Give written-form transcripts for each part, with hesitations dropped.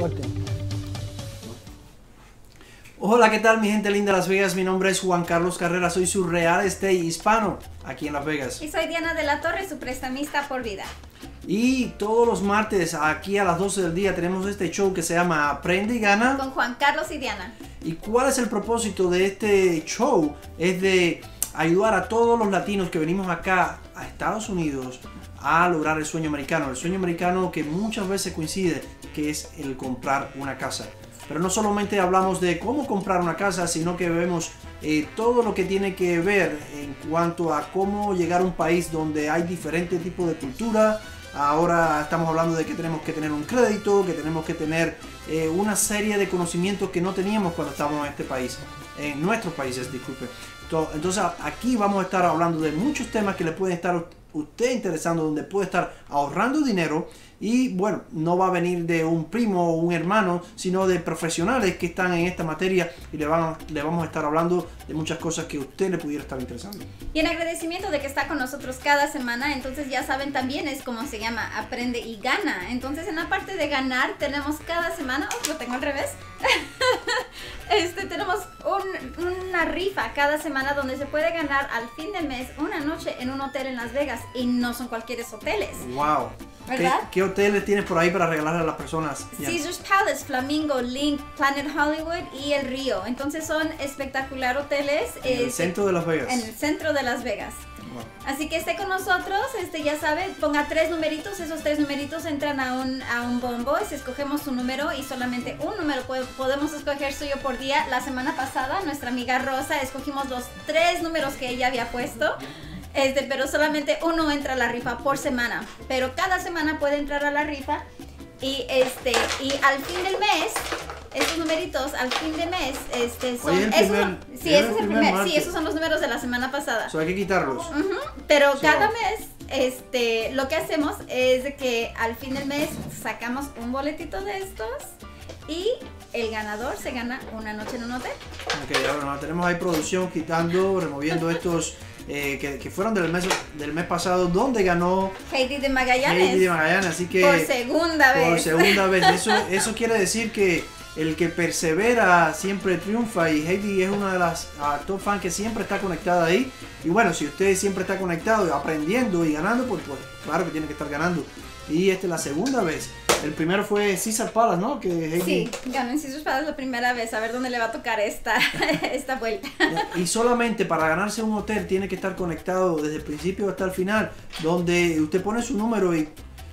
Corte. Hola, ¿qué tal mi gente linda de Las Vegas? Mi nombre es Juan Carlos Carrera, soy su real estate hispano aquí en Las Vegas. Y soy Diana de la Torre, su prestamista por vida. Y todos los martes aquí a las 12 del día tenemos este show que se llama Aprende y Gana. Con Juan Carlos y Diana. ¿Y cuál es el propósito de este show? Es de ayudar a todos los latinos que venimos acá a Estados Unidos a lograr el sueño americano que muchas veces coincide, que es el comprar una casa. Pero no solamente hablamos de cómo comprar una casa, sino que vemos todo lo que tiene que ver en cuanto a cómo llegar a un país donde hay diferentes tipos de cultura. Ahora estamos hablando de que tenemos que tener un crédito, que tenemos que tener una serie de conocimientos que no teníamos cuando estábamos en este país, en nuestros países, disculpe. Entonces aquí vamos a estar hablando de muchos temas que le pueden estar usted interesando, donde puede estar ahorrando dinero. Y bueno, no va a venir de un primo o un hermano, sino de profesionales que están en esta materia y le vamos a estar hablando de muchas cosas que a usted le pudiera estar interesando. Y en agradecimiento de que está con nosotros cada semana, entonces ya saben también es como se llama, Aprende y Gana. Entonces en la parte de ganar tenemos cada semana, oh, lo tengo al revés, tenemos una rifa cada semana donde se puede ganar al fin del mes una noche en un hotel en Las Vegas, y no son cualquier hoteles. ¡Wow! ¿Verdad? ¿Qué hoteles tienes por ahí para regalarle a las personas? Caesars Palace, Flamingo, Link, Planet Hollywood y El Río. Entonces son espectacular hoteles. En el centro de Las Vegas. En el centro de Las Vegas. Bueno. Así que esté con nosotros, ya sabe, ponga 3 numeritos, esos 3 numeritos entran a un bombo, y si escogemos un número y solamente un número podemos escoger suyo por día. La semana pasada nuestra amiga Rosa escogimos los 3 números que ella había puesto. Pero solamente uno entra a la rifa por semana, pero cada semana puede entrar a la rifa, y y al fin del mes esos numeritos al fin de mes son... Oye, ese es el primer, esos son los números de la semana pasada, o sea, hay que quitarlos. Pero cada mes lo que hacemos es de que al fin del mes sacamos un boletito de estos y el ganador se gana una noche en un hotel. Ok, ahora tenemos ahí producción quitando, removiendo estos que fueron del mes pasado, donde ganó Heidi de Magallanes. Así que por segunda vez. Eso quiere decir que el que persevera siempre triunfa, y Heidi es una de las top fans que siempre está conectada ahí. Y bueno, si usted siempre está conectado, aprendiendo y ganando, pues claro que tiene que estar ganando. Y esta es la segunda vez. El primero fue Caesars Palace, ¿no? Sí, ganó en Caesars Palace la primera vez. A ver dónde le va a tocar esta vuelta. Y solamente para ganarse un hotel tiene que estar conectado desde el principio hasta el final, donde usted pone su número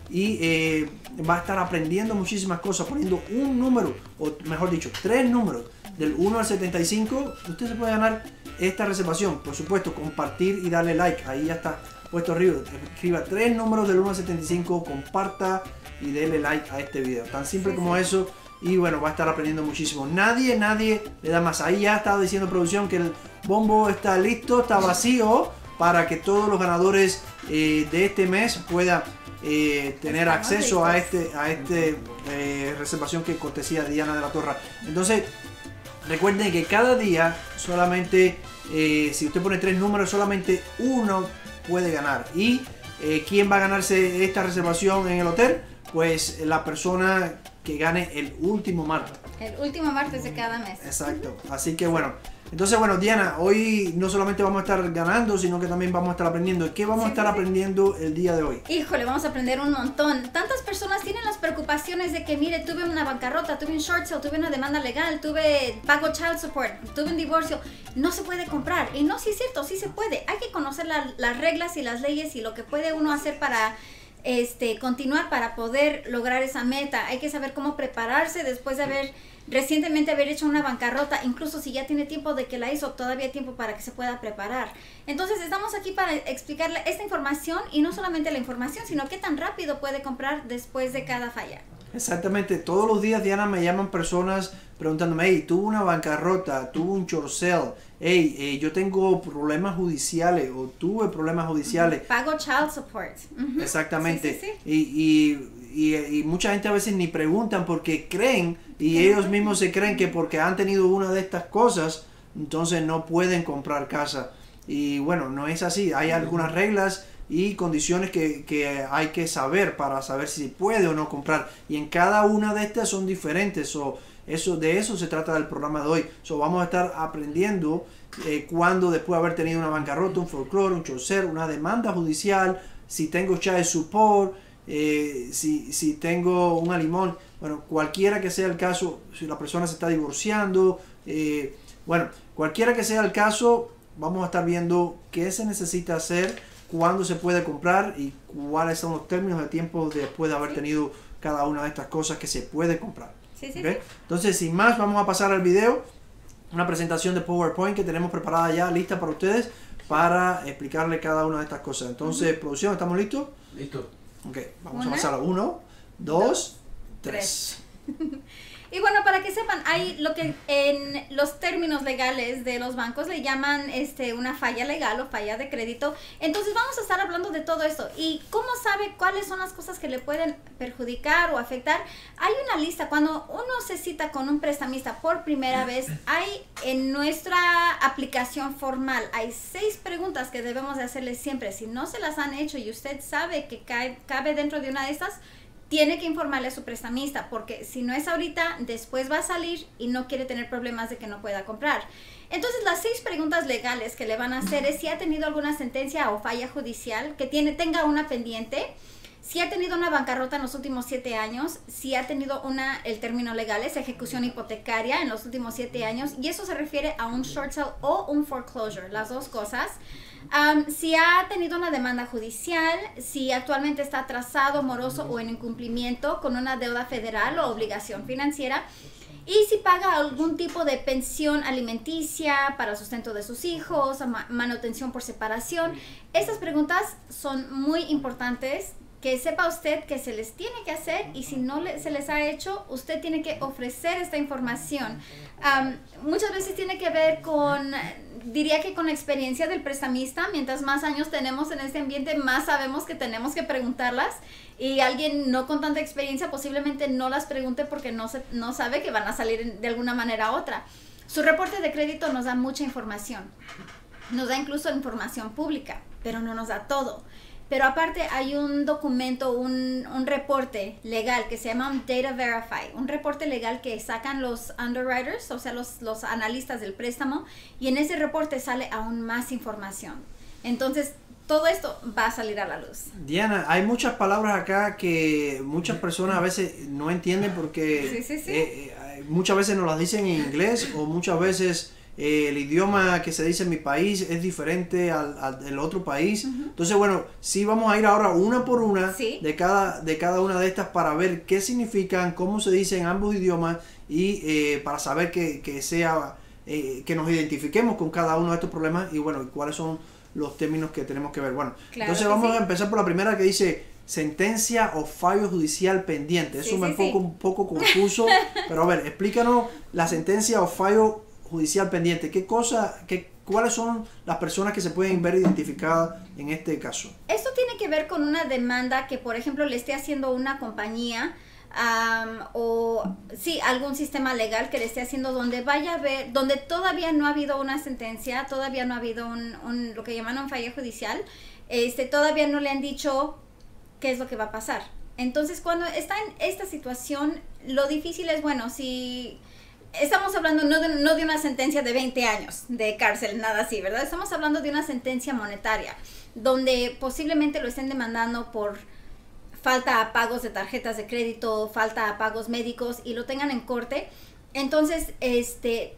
y va a estar aprendiendo muchísimas cosas, poniendo un número, o mejor dicho, 3 números. Del 1 al 75, usted se puede ganar esta reservación. Por supuesto, compartir y darle like. Ahí ya está puesto arriba. Escriba 3 números del 1 al 75, comparta y denle like a este video, tan simple como eso. Y bueno, va a estar aprendiendo muchísimo. Nadie le da más. Ahí ya estaba diciendo producción que el bombo está listo, está vacío, para que todos los ganadores de este mes puedan tener acceso a este reservación que cortesía Diana de la Torre. Entonces recuerden que cada día solamente si usted pone 3 números, solamente uno puede ganar. Y ¿quién va a ganarse esta reservación en el hotel? Pues la persona que gane el último martes. El último martes de cada mes. Exacto. Así que bueno. Entonces bueno, Diana, hoy no solamente vamos a estar ganando, sino que también vamos a estar aprendiendo. ¿Qué vamos a estar aprendiendo el día de hoy? Híjole, vamos a aprender un montón. Tantas personas tienen las preocupaciones de que, mire, tuve una bancarrota, tuve un short sale, tuve una demanda legal, pago child support, tuve un divorcio, no se puede comprar. Y no, sí es cierto, sí se puede. Hay que conocer las reglas y las leyes y lo que puede uno hacer para... continuar para poder lograr esa meta. Hay que saber cómo prepararse después de recientemente haber hecho una bancarrota, incluso si ya tiene tiempo de que la hizo, todavía hay tiempo para que se pueda preparar. Entonces estamos aquí para explicarle esta información, y no solamente la información, sino qué tan rápido puede comprar después de cada falla. Exactamente, todos los días, Diana, me llaman personas preguntándome, hey, tuve una bancarrota, tuve un short sale, hey, yo tengo problemas judiciales, o tuve problemas judiciales. Pago child support. Exactamente. Y mucha gente a veces ni preguntan porque creen, y ellos mismos se creen que porque han tenido una de estas cosas, entonces no pueden comprar casa. Y bueno, no es así. Hay algunas reglas y condiciones que hay que saber para saber si puede o no comprar, y en cada una de estas son diferentes. De eso se trata del programa de hoy. Vamos a estar aprendiendo cuando, después de haber tenido una bancarrota, un folclore, un chocer, una demanda judicial, si tengo child support, si tengo un alimón, bueno, cualquiera que sea el caso, si la persona se está divorciando, bueno, cualquiera que sea el caso, vamos a estar viendo qué se necesita hacer, cuándo se puede comprar y cuáles son los términos de tiempo después de haber tenido cada una de estas cosas que se puede comprar. ¿Okay? Entonces, sin más, vamos a pasar al video, una presentación de PowerPoint que tenemos preparada ya, lista para ustedes, para explicarle cada una de estas cosas. Entonces, producción, ¿estamos listos? Listo. Ok, vamos a pasar a 1, 2, 3. Y bueno, para que sepan, hay lo que en los términos legales de los bancos le llaman una falla legal o falla de crédito. Entonces vamos a estar hablando de todo esto. ¿Y cómo sabe cuáles son las cosas que le pueden perjudicar o afectar? Hay una lista. Cuando uno se cita con un prestamista por primera vez, hay en nuestra aplicación formal, hay 6 preguntas que debemos de hacerle siempre. Si no se las han hecho y usted sabe que cabe dentro de una de estas, tiene que informarle a su prestamista, porque si no es ahorita, después va a salir y no quiere tener problemas de que no pueda comprar. Entonces, las 6 preguntas legales que le van a hacer es si ha tenido alguna sentencia o falla judicial, que tenga una pendiente, si ha tenido una bancarrota en los últimos 7 años, si ha tenido el término legal es ejecución hipotecaria en los últimos 7 años, y eso se refiere a un short sale o un foreclosure, las dos cosas. Si ha tenido una demanda judicial, si actualmente está atrasado, moroso o en incumplimiento con una deuda federal o obligación financiera, y si paga algún tipo de pensión alimenticia para sustento de sus hijos, manutención por separación. Estas preguntas son muy importantes, que sepa usted que se les tiene que hacer, y si no se les ha hecho, usted tiene que ofrecer esta información. Muchas veces tiene que ver con, diría que con la experiencia del prestamista. Mientras más años tenemos en este ambiente, más sabemos que tenemos que preguntarlas, y alguien no con tanta experiencia posiblemente no las pregunte porque no sabe que van a salir de alguna manera u otra. Su reporte de crédito nos da mucha información, nos da incluso información pública, pero no nos da todo. Pero aparte hay un documento, un reporte legal que se llama un Data Verify, un reporte legal que sacan los underwriters, o sea, los analistas del préstamo, y en ese reporte sale aún más información. Entonces, todo esto va a salir a la luz. Diana, hay muchas palabras acá que muchas personas a veces no entienden porque muchas veces nos las dicen en inglés, o muchas veces el idioma que se dice en mi país es diferente al del otro país. Entonces, bueno, sí vamos a ir ahora una por una de cada una de estas para ver qué significan, cómo se dicen ambos idiomas, y para saber que nos identifiquemos con cada uno de estos problemas, y bueno, cuáles son los términos que tenemos que ver. Bueno, claro, entonces vamos a empezar por la primera, que dice sentencia o fallo judicial pendiente. Eso un poco confuso, pero a ver, explícanos la sentencia o fallo judicial pendiente. ¿Cuáles son las personas que se pueden ver identificadas en este caso? Esto tiene que ver con una demanda que, por ejemplo, le esté haciendo una compañía algún sistema legal que le esté haciendo, donde vaya a ver, donde todavía no ha habido una sentencia, todavía no ha habido lo que llaman un fallo judicial, todavía no le han dicho qué es lo que va a pasar. Entonces, cuando está en esta situación, lo difícil es, bueno, si estamos hablando no de una sentencia de 20 años de cárcel, nada así, ¿verdad? Estamos hablando de una sentencia monetaria, donde posiblemente lo estén demandando por falta a pagos de tarjetas de crédito, falta a pagos médicos, y lo tengan en corte. Entonces,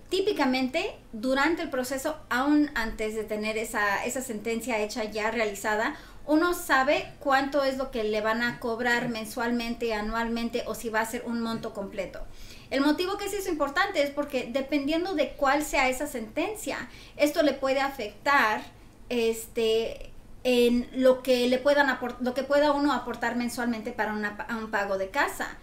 típicamente, durante el proceso, aún antes de tener esa sentencia hecha, ya realizada, uno sabe cuánto es lo que le van a cobrar mensualmente, anualmente, o si va a ser un monto completo. El motivo que es eso importante es porque, dependiendo de cuál sea esa sentencia, esto le puede afectar en lo que pueda uno aportar mensualmente para un pago de casa.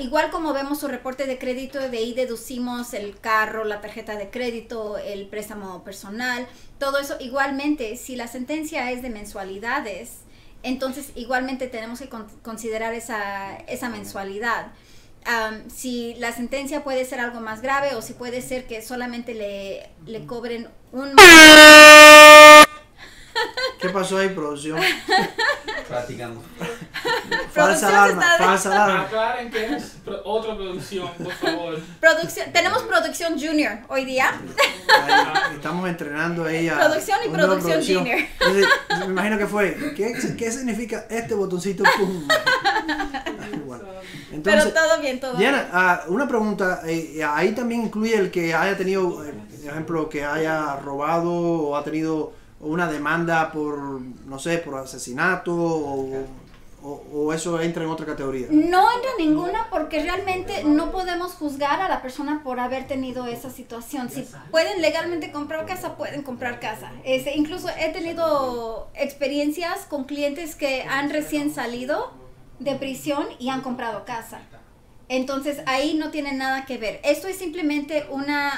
Igual como vemos su reporte de crédito, de ahí deducimos el carro, la tarjeta de crédito, el préstamo personal, todo eso. Igualmente, si la sentencia es de mensualidades, entonces igualmente tenemos que considerar esa mensualidad. Si la sentencia puede ser algo más grave, o si puede ser que solamente le cobren un ¿Qué pasó ahí, producción? Practicando. Falsa alarma, falsa alarma. Aclaren que es otra producción, por favor. Producción, tenemos producción junior hoy día. Ahí, estamos entrenando ahí a... Producción y producción junior. Entonces, me imagino que fue, ¿qué significa este botoncito? ¡Pum! Bueno, entonces, pero todo bien, todo Diana, bien. Diana, una pregunta, ahí también incluye el que haya tenido, por ejemplo, que haya robado o ha tenido una demanda por, no sé, por asesinato o eso entra en otra categoría. No entra ninguna porque realmente no podemos juzgar a la persona por haber tenido esa situación. Si pueden legalmente comprar casa, pueden comprar casa. Incluso he tenido experiencias con clientes que han recién salido de prisión y han comprado casa. Entonces ahí no tiene nada que ver. Esto es simplemente una,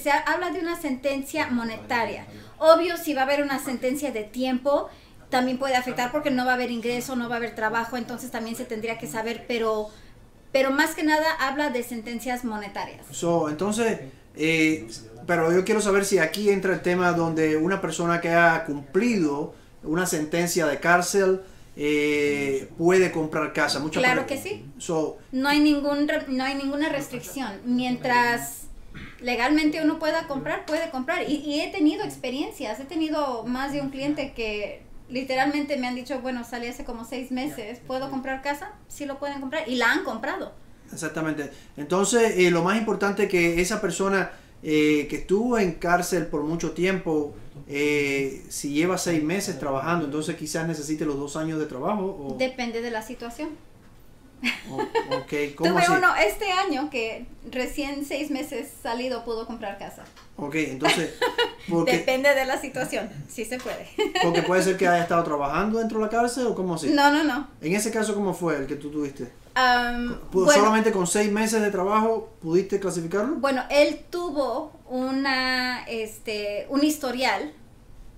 se habla de una sentencia monetaria. Obvio, si va a haber una sentencia de tiempo, también puede afectar porque no va a haber ingreso, no va a haber trabajo, entonces también se tendría que saber, pero más que nada habla de sentencias monetarias. Entonces, pero yo quiero saber si aquí entra el tema donde una persona que ha cumplido una sentencia de cárcel puede comprar casa. Claro que sí. No hay ninguna restricción. Mientras legalmente uno pueda comprar, puede comprar. Y he tenido experiencias, he tenido más de un cliente que literalmente me han dicho, bueno, salí hace como 6 meses, ¿puedo comprar casa? Sí lo pueden comprar y la han comprado. Exactamente. Entonces, lo más importante es que esa persona que estuvo en cárcel por mucho tiempo, si lleva 6 meses trabajando, entonces quizás necesite los 2 años de trabajo. ¿O? Depende de la situación. Okay. ¿Cómo así? Tuve uno este año que recién 6 meses salido pudo comprar casa. Ok, entonces... Depende de la situación, sí se puede. Porque puede ser que haya estado trabajando dentro de la cárcel o cómo así. No. En ese caso, ¿cómo fue el que tú tuviste? ¿Solamente con 6 meses de trabajo pudiste clasificarlo? Bueno, él tuvo un historial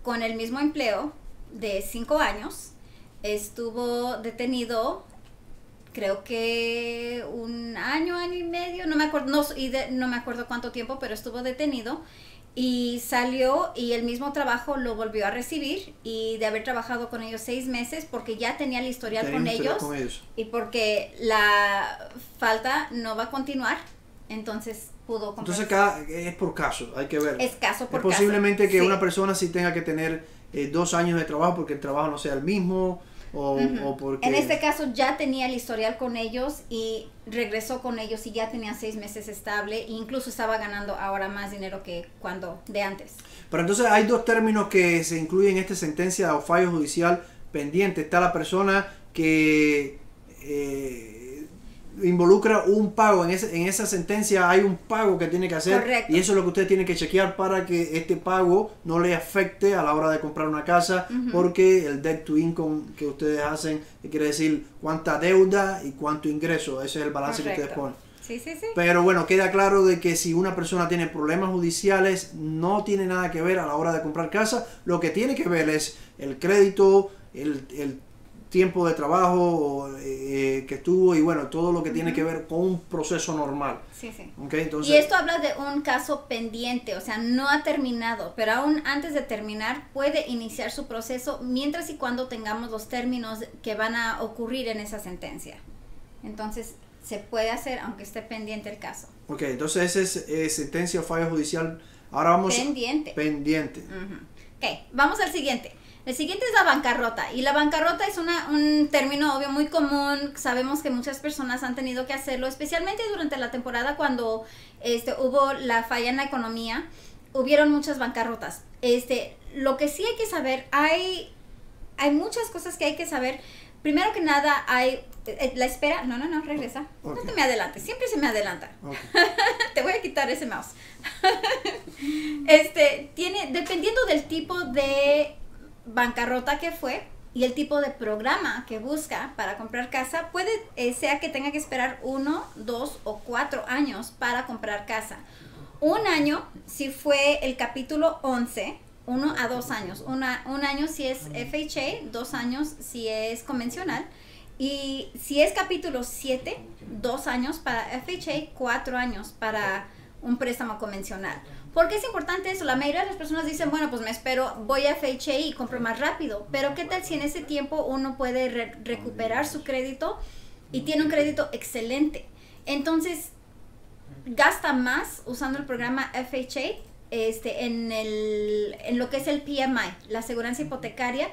con el mismo empleo de 5 años. Estuvo detenido... Creo que 1 año, 1 año y medio, no me acuerdo, no me acuerdo cuánto tiempo, pero estuvo detenido y salió y el mismo trabajo lo volvió a recibir y de haber trabajado con ellos 6 meses porque ya tenía el historial con ellos y porque la falta no va a continuar, entonces pudo comprar. Entonces es por caso, hay que ver. Es caso por caso. Posiblemente que una persona sí tenga que tener 2 años de trabajo porque el trabajo no sea el mismo. O porque... En este caso ya tenía el historial con ellos y regresó con ellos y ya tenía 6 meses estable e incluso estaba ganando ahora más dinero que cuando de antes. Pero entonces hay 2 términos que se incluyen en esta sentencia o fallo judicial pendiente. Está la persona que involucra un pago. En esa sentencia hay un pago que tiene que hacer. Correcto. Y eso es lo que ustedes tienen que chequear para que este pago no le afecte a la hora de comprar una casa, porque el debt to income que ustedes hacen quiere decir cuánta deuda y cuánto ingreso. Ese es el balance. Correcto. Que ustedes ponen. Sí. Pero bueno, queda claro de que si una persona tiene problemas judiciales, no tiene nada que ver a la hora de comprar casa. Lo que tiene que ver es el crédito, el tiempo de trabajo que estuvo y bueno, todo lo que tiene que ver con un proceso normal. Sí. Okay, entonces, y esto habla de un caso pendiente, o sea, no ha terminado, pero aún antes de terminar puede iniciar su proceso mientras y cuando tengamos los términos que van a ocurrir en esa sentencia. Entonces, se puede hacer aunque esté pendiente el caso. Ok, entonces esa es sentencia o fallo judicial. Ahora vamos... Pendiente. Ok, vamos al siguiente. El siguiente es la bancarrota, y la bancarrota es un término obvio muy común. Sabemos que muchas personas han tenido que hacerlo, especialmente durante la temporada cuando hubo la falla en la economía, hubieron muchas bancarrotas. Lo que sí hay que saber, hay muchas cosas que hay que saber. Primero que nada, hay la espera. No, regresa. Okay. No te me adelantes, siempre se me adelanta. Okay. Te voy a quitar ese mouse. Dependiendo del tipo de bancarrota que fue y el tipo de programa que busca para comprar casa, puede sea que tenga que esperar 1, 2 o 4 años para comprar casa. 1 año si fue el capítulo 11, 1 a 2 años. 1 año si es FHA, 2 años si es convencional. Y si es capítulo 7, 2 años para FHA, 4 años para un préstamo convencional. ¿Por qué es importante eso? La mayoría de las personas dicen, bueno, pues me espero, voy a FHA y compro más rápido. Pero ¿qué tal si en ese tiempo uno puede recuperar su crédito y tiene un crédito excelente? Entonces, gasta más usando el programa FHA en lo que es el PMI, la aseguranza hipotecaria.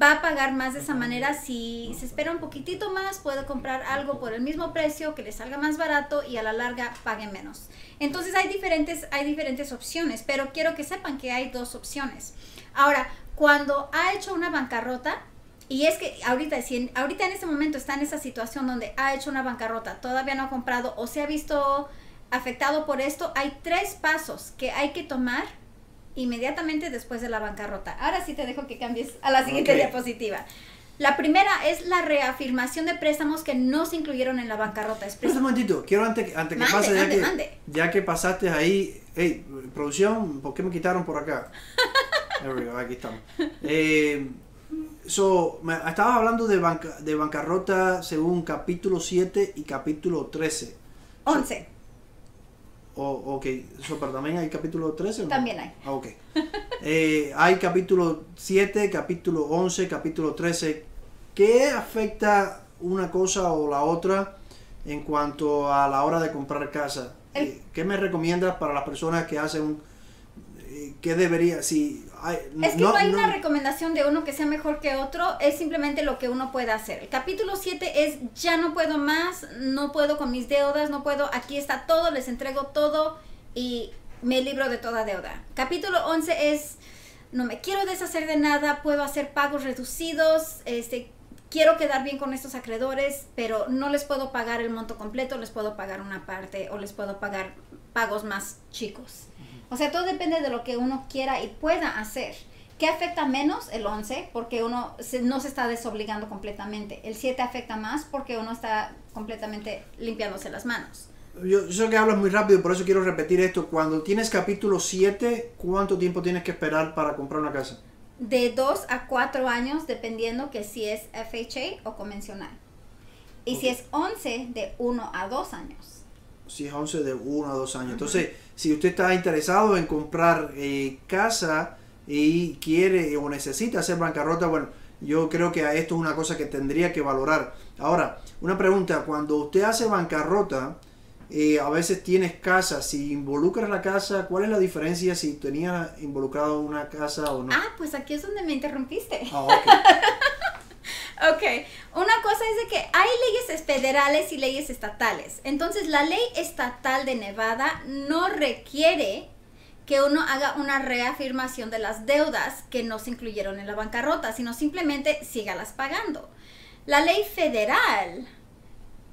Va a pagar más de esa manera. Si se espera un poquitito más, puede comprar algo por el mismo precio, que le salga más barato y a la larga pague menos. Entonces hay diferentes opciones, pero quiero que sepan que hay dos opciones. Ahora, cuando ha hecho una bancarrota, y es que ahorita, si ahorita en este momento está en esa situación donde ha hecho una bancarrota, todavía no ha comprado o se ha visto afectado por esto, hay tres pasos que hay que tomar inmediatamente después de la bancarrota. Ahora sí te dejo que cambies a la siguiente diapositiva. La primera es la reafirmación de préstamos que no se incluyeron en la bancarrota. Pues un momentito, quiero antes que pase, ya que pasaste ahí, hey, producción, ¿por qué me quitaron por acá? There we go, aquí estamos. Estabas hablando de bancarrota según capítulo 7 y capítulo 13. 11. Ok, pero también hay capítulo 13, ¿no? También hay. Ah, ok. Hay capítulo 7, capítulo 11, capítulo 13. ¿Qué afecta una cosa o la otra en cuanto a la hora de comprar casa? ¿Qué me recomiendas para las personas que hacen un... ¿Qué debería? Si hay, es que no hay una recomendación de uno que sea mejor que otro, es simplemente lo que uno puede hacer. El capítulo 7 es ya no puedo más, no puedo con mis deudas, no puedo, aquí está todo, les entrego todo y me libro de toda deuda. Capítulo 11 es no me quiero deshacer de nada, puedo hacer pagos reducidos, quiero quedar bien con estos acreedores, pero no les puedo pagar el monto completo, les puedo pagar una parte o les puedo pagar pagos más chicos. O sea, todo depende de lo que uno quiera y pueda hacer. ¿Qué afecta menos? El 11, porque uno no se está desobligando completamente. El 7 afecta más porque uno está completamente limpiándose las manos. Yo sé que hablas muy rápido, por eso quiero repetir esto. Cuando tienes capítulo 7, ¿cuánto tiempo tienes que esperar para comprar una casa? De 2 a 4 años, dependiendo que si es FHA o convencional. Y si es 11, de 1 a 2 años. Si es 11 de 1 a 2 años. Entonces, si usted está interesado en comprar casa y quiere o necesita hacer bancarrota, bueno, yo creo que esto es una cosa que tendría que valorar. Ahora, una pregunta, cuando usted hace bancarrota, a veces tienes casa, si involucras la casa, ¿cuál es la diferencia si tenías involucrado una casa o no? Ah, pues aquí es donde me interrumpiste. Ah, okay. Ok, una cosa es de que hay leyes federales y leyes estatales. Entonces, la ley estatal de Nevada no requiere que uno haga una reafirmación de las deudas que no se incluyeron en la bancarrota, sino simplemente sígalas pagando. La ley federal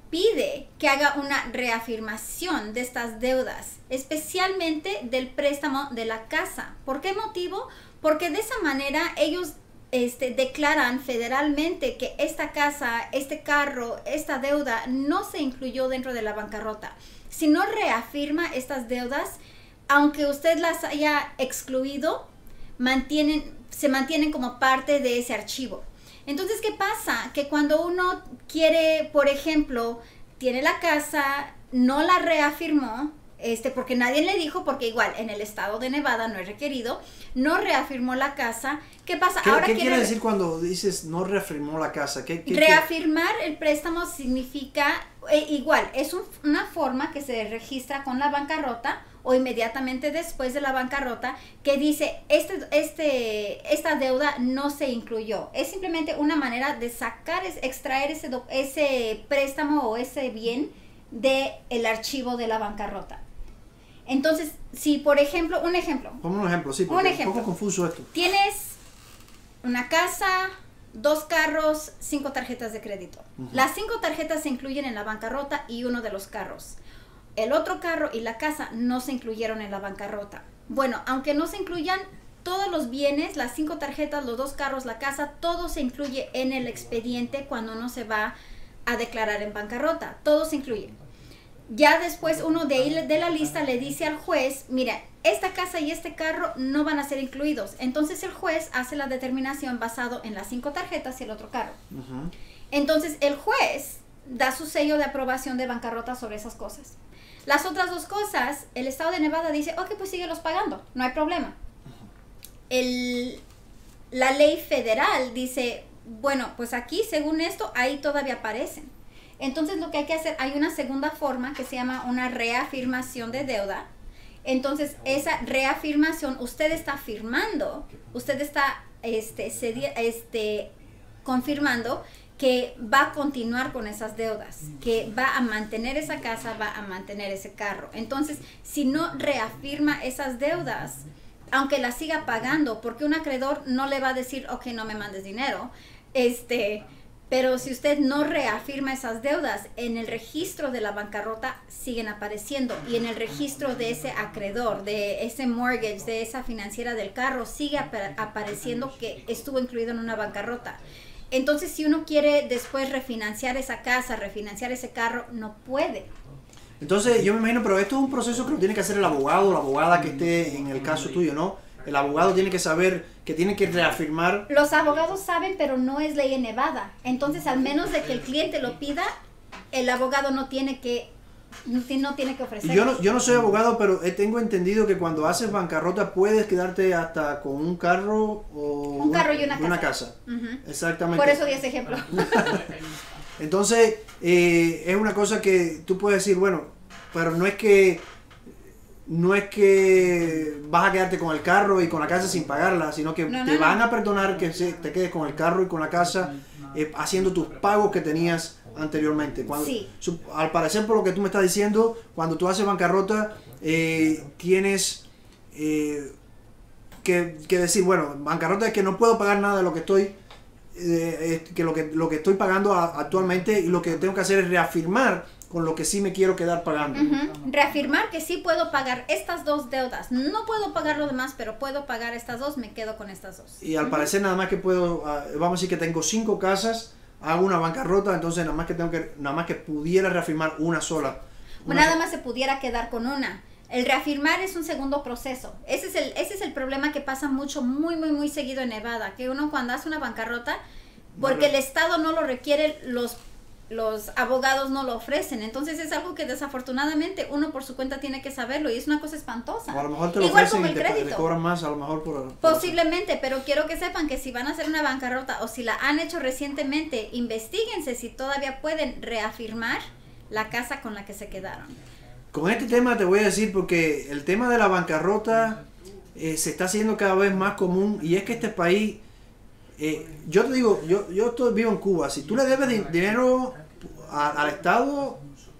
pide que haga una reafirmación de estas deudas, especialmente del préstamo de la casa. ¿Por qué motivo? Porque de esa manera ellos declaran federalmente que esta casa, este carro, esta deuda no se incluyó dentro de la bancarrota. Si no reafirma estas deudas, aunque usted las haya excluido, se mantienen como parte de ese archivo. Entonces, ¿qué pasa? Que cuando uno quiere, por ejemplo, tiene la casa, no la reafirmó, porque nadie le dijo, porque igual en el estado de Nevada no es requerido, no reafirmó la casa. ¿Qué pasa? ¿Qué quiere decir cuando dices no reafirmó la casa? Reafirmar el préstamo significa, igual, es una forma que se registra con la bancarrota o inmediatamente después de la bancarrota que dice, esta deuda no se incluyó. Es simplemente una manera de sacar, extraer ese préstamo o ese bien del archivo de la bancarrota. Entonces, si por ejemplo, un ejemplo, un poco confuso esto. Tienes una casa, 2 carros, 5 tarjetas de crédito. Las 5 tarjetas se incluyen en la bancarrota y uno de los carros. El otro carro y la casa no se incluyeron en la bancarrota. Bueno, aunque no se incluyan todos los bienes, las 5 tarjetas, los 2 carros, la casa, todo se incluye en el expediente cuando uno se va a declarar en bancarrota. Todo se incluye. Ya después uno de ahí de la lista le dice al juez, mira, esta casa y este carro no van a ser incluidos. Entonces el juez hace la determinación basado en las 5 tarjetas y el otro carro. Entonces el juez da su sello de aprobación de bancarrota sobre esas cosas. Las otras dos cosas, el estado de Nevada dice, ok, pues síguelos pagando, no hay problema. La ley federal dice, bueno, pues aquí, según esto, ahí todavía aparecen. Entonces, lo que hay que hacer, hay una segunda forma que se llama una reafirmación de deuda. Entonces, esa reafirmación, usted está firmando, usted está confirmando que va a continuar con esas deudas, que va a mantener esa casa, va a mantener ese carro. Entonces, si no reafirma esas deudas, aunque las siga pagando, porque un acreedor no le va a decir, ok, no me mandes dinero, pero si usted no reafirma esas deudas, en el registro de la bancarrota siguen apareciendo, y en el registro de ese acreedor, de ese mortgage, de esa financiera del carro, sigue apareciendo que estuvo incluido en una bancarrota. Entonces, si uno quiere después refinanciar esa casa, refinanciar ese carro, no puede. Entonces, yo me imagino, pero esto es un proceso que lo tiene que hacer el abogado o la abogada que esté en el caso tuyo, ¿no? El abogado tiene que saber que tiene que reafirmar. Los abogados saben, pero no es ley en Nevada. Entonces, al menos de que el cliente lo pida, el abogado no tiene que ofrecer. Yo no soy abogado, pero tengo entendido que cuando haces bancarrota puedes quedarte hasta con un carro o una casa. Exactamente. Por eso di ese ejemplo. Entonces, es una cosa que tú puedes decir, bueno, pero no es que vas a quedarte con el carro y con la casa sin pagarla, sino que te van a perdonar que te quedes con el carro y con la casa haciendo tus pagos que tenías anteriormente. Al parecer, por lo que tú me estás diciendo, cuando tú haces bancarrota, tienes que decir, bueno, bancarrota es que no puedo pagar nada de lo que estoy lo que estoy pagando actualmente, y lo que tengo que hacer es reafirmar con lo que sí me quiero quedar pagando. Reafirmar que sí puedo pagar estas dos deudas. No puedo pagar lo demás, pero puedo pagar estas dos, me quedo con estas dos. Y al parecer nada más que puedo, vamos a decir que tengo 5 casas, hago una bancarrota, entonces nada más que pudiera reafirmar una sola. Nada más se pudiera quedar con una. El reafirmar es un segundo proceso. Ese es el problema que pasa mucho, muy seguido en Nevada, que uno cuando hace una bancarrota, porque el Estado no lo requiere, los abogados no lo ofrecen. Entonces es algo que desafortunadamente uno por su cuenta tiene que saberlo, y es una cosa espantosa. O a lo mejor te lo ofrecen y te cobran más, a lo mejor por posiblemente, pero quiero que sepan que si van a hacer una bancarrota o si la han hecho recientemente, investíguense si todavía pueden reafirmar la casa con la que se quedaron. Con este tema te voy a decir, porque el tema de la bancarrota se está haciendo cada vez más común, y es que este país, yo te digo, yo vivo en Cuba, si tú le debes dinero al Estado,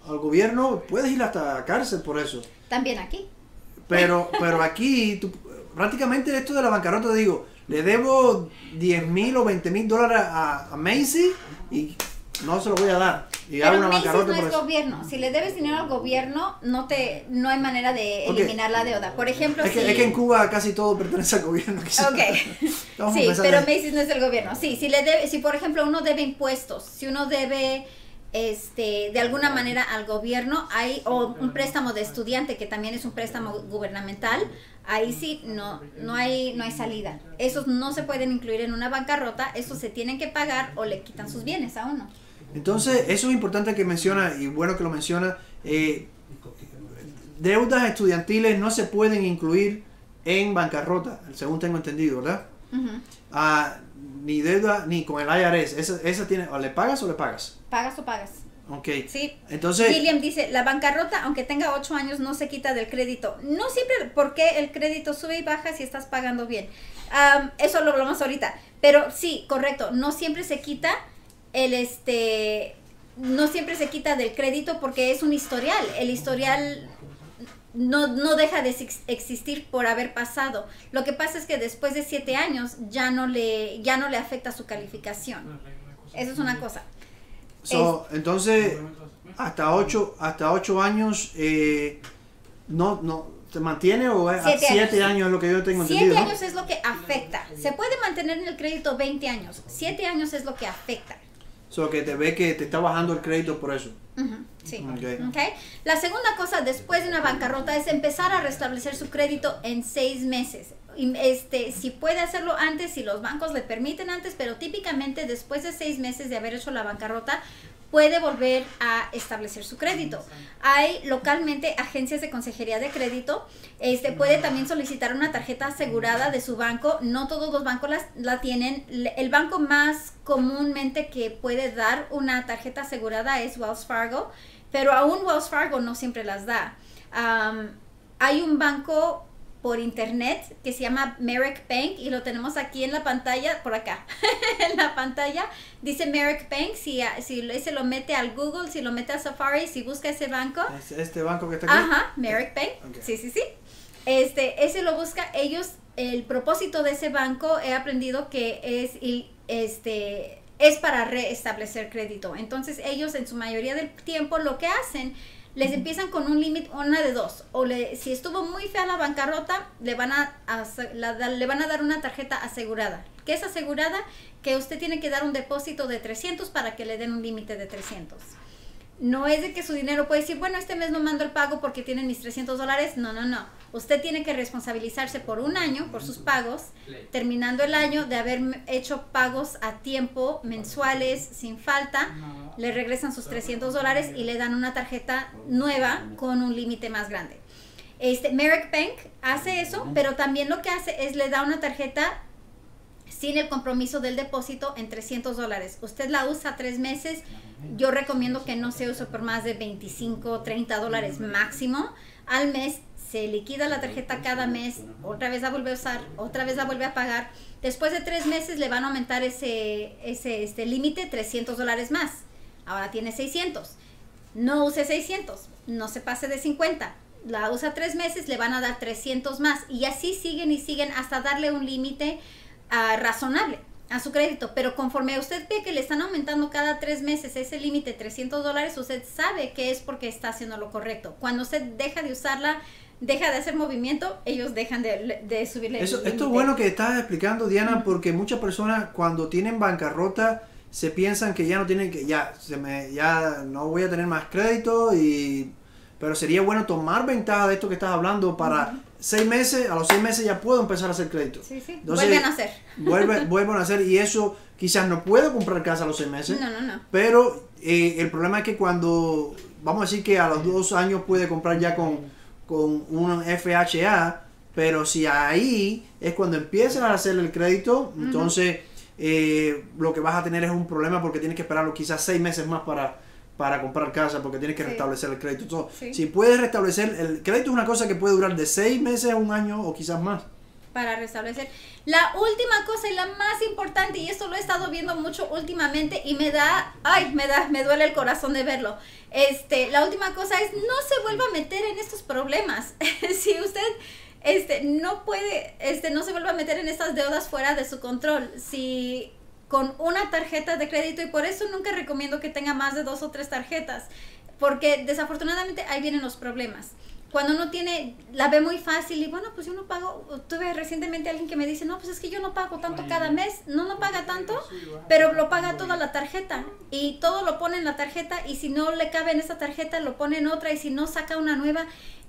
al gobierno, puedes ir hasta la cárcel por eso. También aquí. Pero aquí, prácticamente esto de la bancarrota, te digo, le debo $10,000 o $20,000 a Macy's y no se lo voy a dar. Pero una Macy's no es gobierno. Si le debes dinero al gobierno, no hay manera de eliminar la deuda. Por ejemplo, es que en Cuba casi todo pertenece al gobierno. Sí, pero Macy's no es el gobierno. Sí, si por ejemplo uno debe impuestos, si uno debe de alguna manera al gobierno, o un préstamo de estudiante que también es un préstamo gubernamental, ahí sí no hay salida. Esos no se pueden incluir en una bancarrota, esos se tienen que pagar o le quitan sus bienes a uno. Entonces, eso es importante que menciona, y bueno que lo menciona. Deudas estudiantiles no se pueden incluir en bancarrota, según tengo entendido, ¿verdad? Ni deuda, ni con el IRS. Esa tiene, o le pagas o le pagas. Pagas o pagas. Ok. Sí. Entonces, William dice, la bancarrota, aunque tenga 8 años, no se quita del crédito. No siempre, porque el crédito sube y baja si estás pagando bien. Eso lo hablamos ahorita. Pero sí, correcto, no siempre se quita. No siempre se quita del crédito porque es un historial. El historial no deja de existir por haber pasado. Lo que pasa es que después de 7 años ya no le afecta su calificación. Eso es una cosa. Entonces, hasta 8 años ¿Se mantiene o es 7 años es lo que yo tengo entendido? 7 años, ¿no? Es lo que afecta. Se puede mantener en el crédito 20 años. 7 años es lo que afecta. Solo que te ve que te está bajando el crédito por eso. Sí. Okay. La segunda cosa después de una bancarrota es empezar a restablecer su crédito en 6 meses. Si puede hacerlo antes, si los bancos le permiten antes, pero típicamente después de 6 meses de haber hecho la bancarrota, puede volver a establecer su crédito. Hay localmente agencias de consejería de crédito. Puede también solicitar una tarjeta asegurada de su banco. No todos los bancos la tienen. El banco más comúnmente que puede dar una tarjeta asegurada es Wells Fargo, pero aún Wells Fargo no siempre las da. Hay un banco por internet que se llama Merrick Bank y lo tenemos aquí en la pantalla, por acá, en la pantalla dice Merrick Bank. Si lo mete al Google, si lo mete a Safari, si busca ese banco. Este banco que está aquí. Ajá, Merrick Bank. Okay. Sí, sí, sí. Ese lo busca ellos. El propósito de ese banco, he aprendido que es para reestablecer crédito. Entonces ellos en su mayoría del tiempo lo que hacen, les empiezan con un límite, una de dos. Si estuvo muy fea la bancarrota, le van a dar una tarjeta asegurada. ¿Qué es asegurada? Que usted tiene que dar un depósito de 300 para que le den un límite de 300. No es de que su dinero puede decir, bueno, este mes no mando el pago porque tienen mis $300. No, no, no. Usted tiene que responsabilizarse por un año por sus pagos, terminando el año de haber hecho pagos a tiempo, mensuales, sin falta. Le regresan sus $300 y le dan una tarjeta nueva con un límite más grande. Merrick Bank hace eso, pero también lo que hace es le da una tarjeta sin el compromiso del depósito en $300. Usted la usa 3 meses. Yo recomiendo que no se use por más de $25 o $30 máximo al mes. Se liquida la tarjeta cada mes, otra vez la vuelve a usar, otra vez la vuelve a pagar. Después de 3 meses le van a aumentar ese límite, $300 más. Ahora tiene 600. No use 600, no se pase de 50. La usa 3 meses, le van a dar 300 más. Y así siguen y siguen hasta darle un límite razonable a su crédito. Pero conforme usted ve que le están aumentando cada 3 meses ese límite, $300, usted sabe que es porque está haciendo lo correcto. Cuando usted deja de usarla, deja de hacer movimiento, ellos dejan de subirle. Esto es bueno que estás explicando, Diana, porque muchas personas cuando tienen bancarrota se piensan que ya no tienen que, ya no voy a tener más crédito, pero sería bueno tomar ventaja de esto que estás hablando para 6 meses, a los 6 meses ya puedo empezar a hacer crédito. Sí, sí. Entonces, vuelven a hacer y eso quizás no puedo comprar casa a los 6 meses. No, no, no. Pero el problema es que cuando, vamos a decir que a los 2 años puede comprar ya con un FHA, pero si ahí es cuando empiezan a hacer el crédito, entonces lo que vas a tener es un problema porque tienes que esperarlo quizás 6 meses más para comprar casa, porque tienes que restablecer el crédito. Entonces, si puedes restablecer, el crédito es una cosa que puede durar de 6 meses a 1 año o quizás más. Para restablecer. La última cosa y la más importante, y esto lo he estado viendo mucho últimamente y me duele el corazón de verlo. La última cosa es, no se vuelva a meter en estos problemas. Si usted no puede, no se vuelva a meter en estas deudas fuera de su control. Si con una tarjeta de crédito, y por eso nunca recomiendo que tenga más de 2 o 3 tarjetas, porque desafortunadamente ahí vienen los problemas. Cuando uno tiene, la ve muy fácil y bueno, pues yo no pago. Tuve recientemente alguien que me dice, no, pues es que yo no pago tanto cada mes. No paga tanto, pero lo paga toda la tarjeta y todo lo pone en la tarjeta, y si no le cabe en esa tarjeta lo pone en otra, y si no saca una nueva.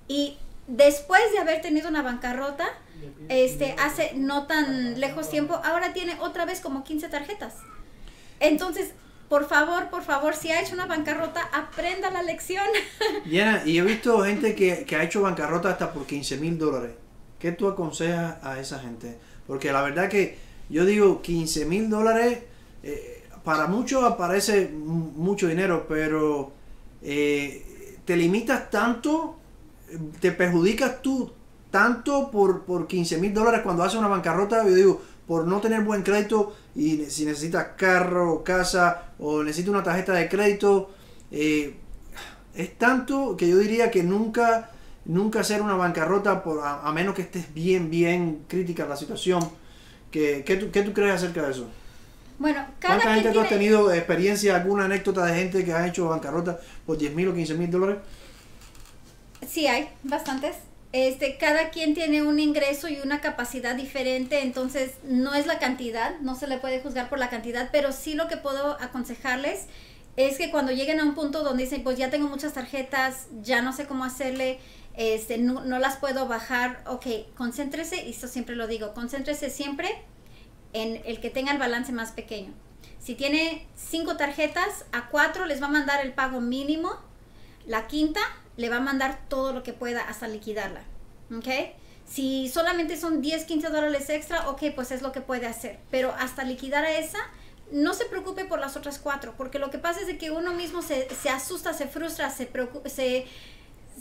Y después de haber tenido una bancarrota, hace no tan lejos tiempo, ahora tiene otra vez como 15 tarjetas. Entonces, por favor, si ha hecho una bancarrota, aprenda la lección. Diana, y he visto gente que ha hecho bancarrota hasta por $15,000. ¿Qué tú aconsejas a esa gente? Porque la verdad que yo digo $15,000, para muchos parece mucho dinero, pero te limitas tanto, te perjudicas tú tanto por $15,000 cuando haces una bancarrota. Yo digo, por no tener buen crédito, y si necesitas carro o casa o necesitas una tarjeta de crédito, es tanto que yo diría que nunca hacer una bancarrota, a menos que estés bien crítica la situación. ¿Qué tú crees acerca de eso? Bueno, ¿cuánta gente tú has tenido experiencia, alguna anécdota de gente que ha hecho bancarrota por $10,000 o $15,000? Sí, hay bastantes. Cada quien tiene un ingreso y una capacidad diferente, entonces no es la cantidad, no se le puede juzgar por la cantidad, pero sí lo que puedo aconsejarles es que cuando lleguen a un punto donde dicen, pues ya tengo muchas tarjetas, ya no sé cómo hacerle, no las puedo bajar, ok, concéntrese, y esto siempre lo digo, concéntrese siempre en el que tenga el balance más pequeño. Si tiene 5 tarjetas, a 4 les va a mandar el pago mínimo. La quinta le va a mandar todo lo que pueda hasta liquidarla. ¿Ok? Si solamente son 10, 15 dólares extra, ok, pues es lo que puede hacer. Pero hasta liquidar a esa, no se preocupe por las otras 4. Porque lo que pasa es de que uno mismo se asusta, se frustra,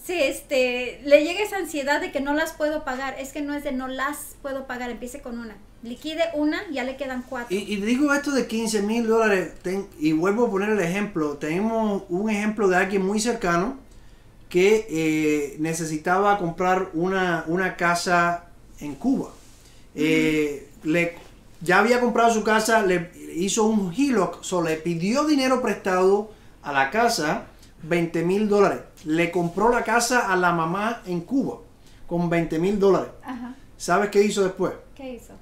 le llega esa ansiedad de que no las puedo pagar. Es que no es de no las puedo pagar, empiece con una. Liquide una, ya le quedan 4. Y digo esto de 15 mil dólares, y vuelvo a poner el ejemplo. Tenemos un ejemplo de alguien muy cercano que necesitaba comprar una casa en Cuba. Ya había comprado su casa, le hizo un HELOC, le pidió dinero prestado a la casa, 20 mil dólares. Le compró la casa a la mamá en Cuba con 20 mil dólares. ¿Sabes qué hizo después? ¿Qué hizo?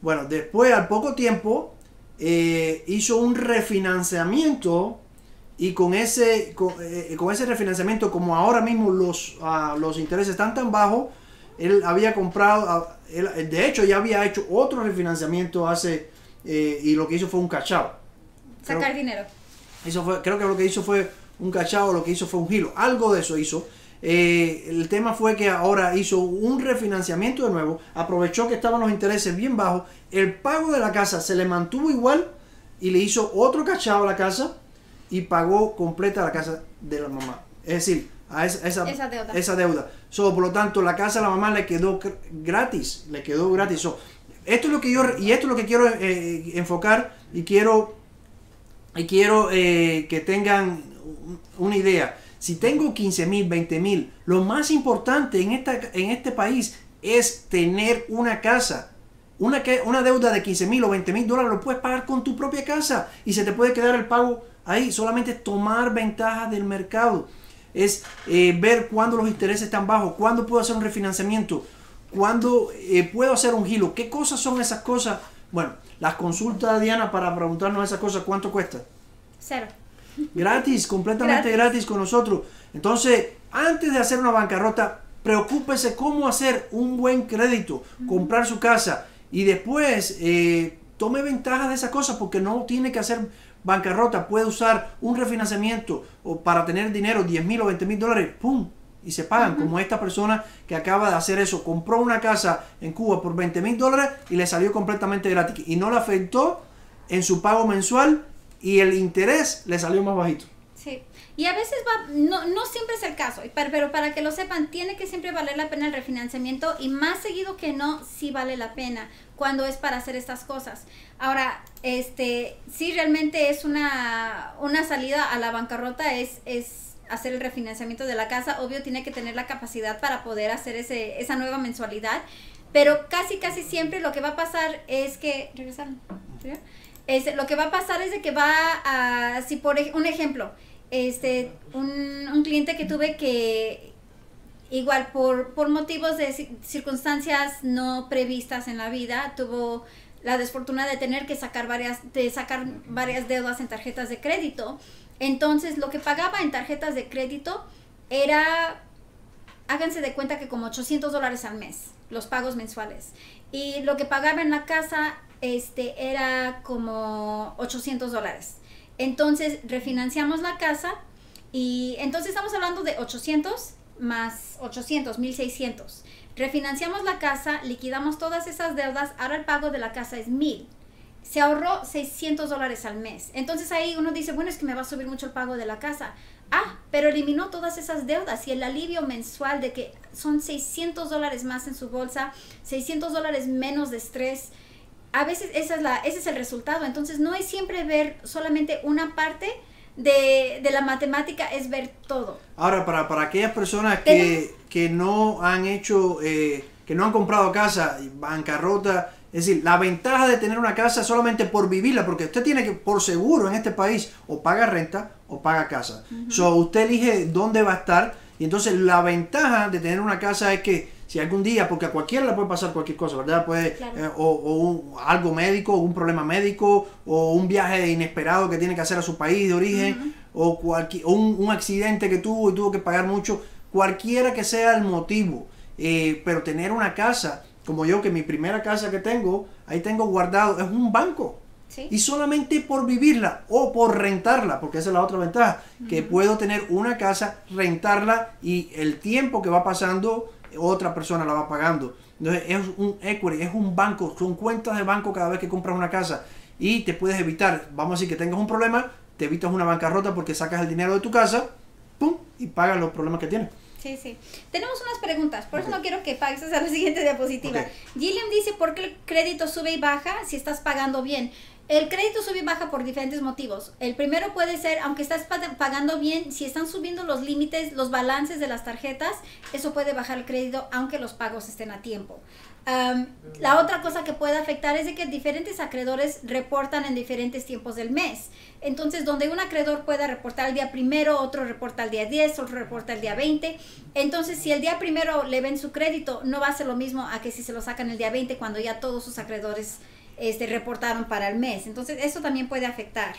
Bueno, después, al poco tiempo, hizo un refinanciamiento. Y con ese refinanciamiento, como ahora mismo los intereses están tan bajos, él había comprado, de hecho ya había hecho otro refinanciamiento hace, y lo que hizo fue un cachao. Sacar dinero. Creo que lo que hizo fue un cachao, lo que hizo fue un giro, algo de eso hizo. El tema fue que ahora hizo un refinanciamiento de nuevo, aprovechó que estaban los intereses bien bajos, el pago de la casa se le mantuvo igual y le hizo otro cachao a la casa. Y pagó completa la casa de la mamá. Es decir, a esa deuda. Por lo tanto, la casa de la mamá le quedó gratis. Le quedó gratis. Esto es lo que esto es lo que quiero enfocar. Y quiero que tengan una idea. Si tengo 15 mil, 20 mil, lo más importante en este país es tener una casa. Una deuda de 15 mil o 20 mil dólares lo puedes pagar con tu propia casa. Y se te puede quedar el pago ahí. Solamente tomar ventaja del mercado. Es ver cuándo los intereses están bajos, cuándo puedo hacer un refinanciamiento, cuándo puedo hacer un giro. ¿Qué cosas son esas cosas? Bueno, las consultas de Diana para preguntarnos esas cosas, ¿cuánto cuesta? Cero. Gratis, completamente gratis con nosotros. Entonces, antes de hacer una bancarrota, preocúpese cómo hacer un buen crédito, comprar su casa y después tome ventaja de esas cosas, porque no tiene que hacer bancarrota, puede usar un refinanciamiento o para tener dinero, 10 mil o 20 mil dólares, ¡pum! Y se pagan, como esta persona que acaba de hacer eso. Compró una casa en Cuba por 20 mil dólares y le salió completamente gratis. Y no le afectó en su pago mensual y el interés le salió más bajito. Sí, y a veces no siempre es el caso, pero para que lo sepan, tiene que siempre valer la pena el refinanciamiento, y más seguido que no, sí vale la pena cuando es para hacer estas cosas. Ahora, sí realmente es una salida a la bancarrota, es hacer el refinanciamiento de la casa. Obvio, tiene que tener la capacidad para poder hacer esa nueva mensualidad, pero casi siempre lo que va a pasar es que... ¿Regresaron? Lo que va a pasar es de que va a... Si por un ejemplo... un cliente que tuve que igual por motivos de circunstancias no previstas en la vida tuvo la desfortuna de tener que sacar varias deudas en tarjetas de crédito. Entonces lo que pagaba en tarjetas de crédito era, háganse de cuenta que como 800 dólares al mes, los pagos mensuales, y lo que pagaba en la casa era como 800 dólares. Entonces refinanciamos la casa y entonces estamos hablando de 800 más 800, 1600. Refinanciamos la casa, liquidamos todas esas deudas, ahora el pago de la casa es 1000. Se ahorró 600 dólares al mes. Entonces ahí uno dice, bueno, es que me va a subir mucho el pago de la casa. Ah, pero eliminó todas esas deudas y el alivio mensual de que son 600 dólares más en su bolsa, 600 dólares menos de estrés. A veces ese es el resultado. Entonces no es siempre ver solamente una parte de la matemática, es ver todo. Ahora, para aquellas personas que no han hecho, que no han comprado casa, bancarrota, es decir, la ventaja de tener una casa solamente por vivirla, porque usted tiene que, por seguro en este país, o paga renta o paga casa. Usted elige dónde va a estar, y entonces la ventaja de tener una casa es que si algún día, porque a cualquiera le puede pasar cualquier cosa, ¿verdad? Puede, claro. Algo médico, un problema médico, o un viaje inesperado que tiene que hacer a su país de origen, o un accidente que tuvo y tuvo que pagar mucho, cualquiera que sea el motivo. Pero tener una casa, como yo, que mi primera casa que tengo, ahí tengo guardado, es un banco. ¿Sí? Y solamente por vivirla o por rentarla, porque esa es la otra ventaja, que puedo tener una casa, rentarla y el tiempo que va pasando, otra persona la va pagando. Entonces es un equity, es un banco, son cuentas de banco cada vez que compras una casa y te puedes evitar, vamos a decir que tengas un problema, te evitas una bancarrota porque sacas el dinero de tu casa, ¡pum!, y pagas los problemas que tienes. Sí, sí. Tenemos unas preguntas, por eso no quiero que pases a la siguiente diapositiva. Gillian dice, ¿por qué el crédito sube y baja si estás pagando bien? El crédito sube y baja por diferentes motivos. El primero puede ser, aunque estás pagando bien, si están subiendo los límites, los balances de las tarjetas, eso puede bajar el crédito aunque los pagos estén a tiempo. La otra cosa que puede afectar es de que diferentes acreedores reportan en diferentes tiempos del mes. Entonces, donde un acreedor pueda reportar el día primero, otro reporta el día 10, otro reporta el día 20. Entonces, si el día primero le ven su crédito, no va a ser lo mismo a que si se lo sacan el día 20 cuando ya todos sus acreedores reportaron para el mes. Entonces eso también puede afectar.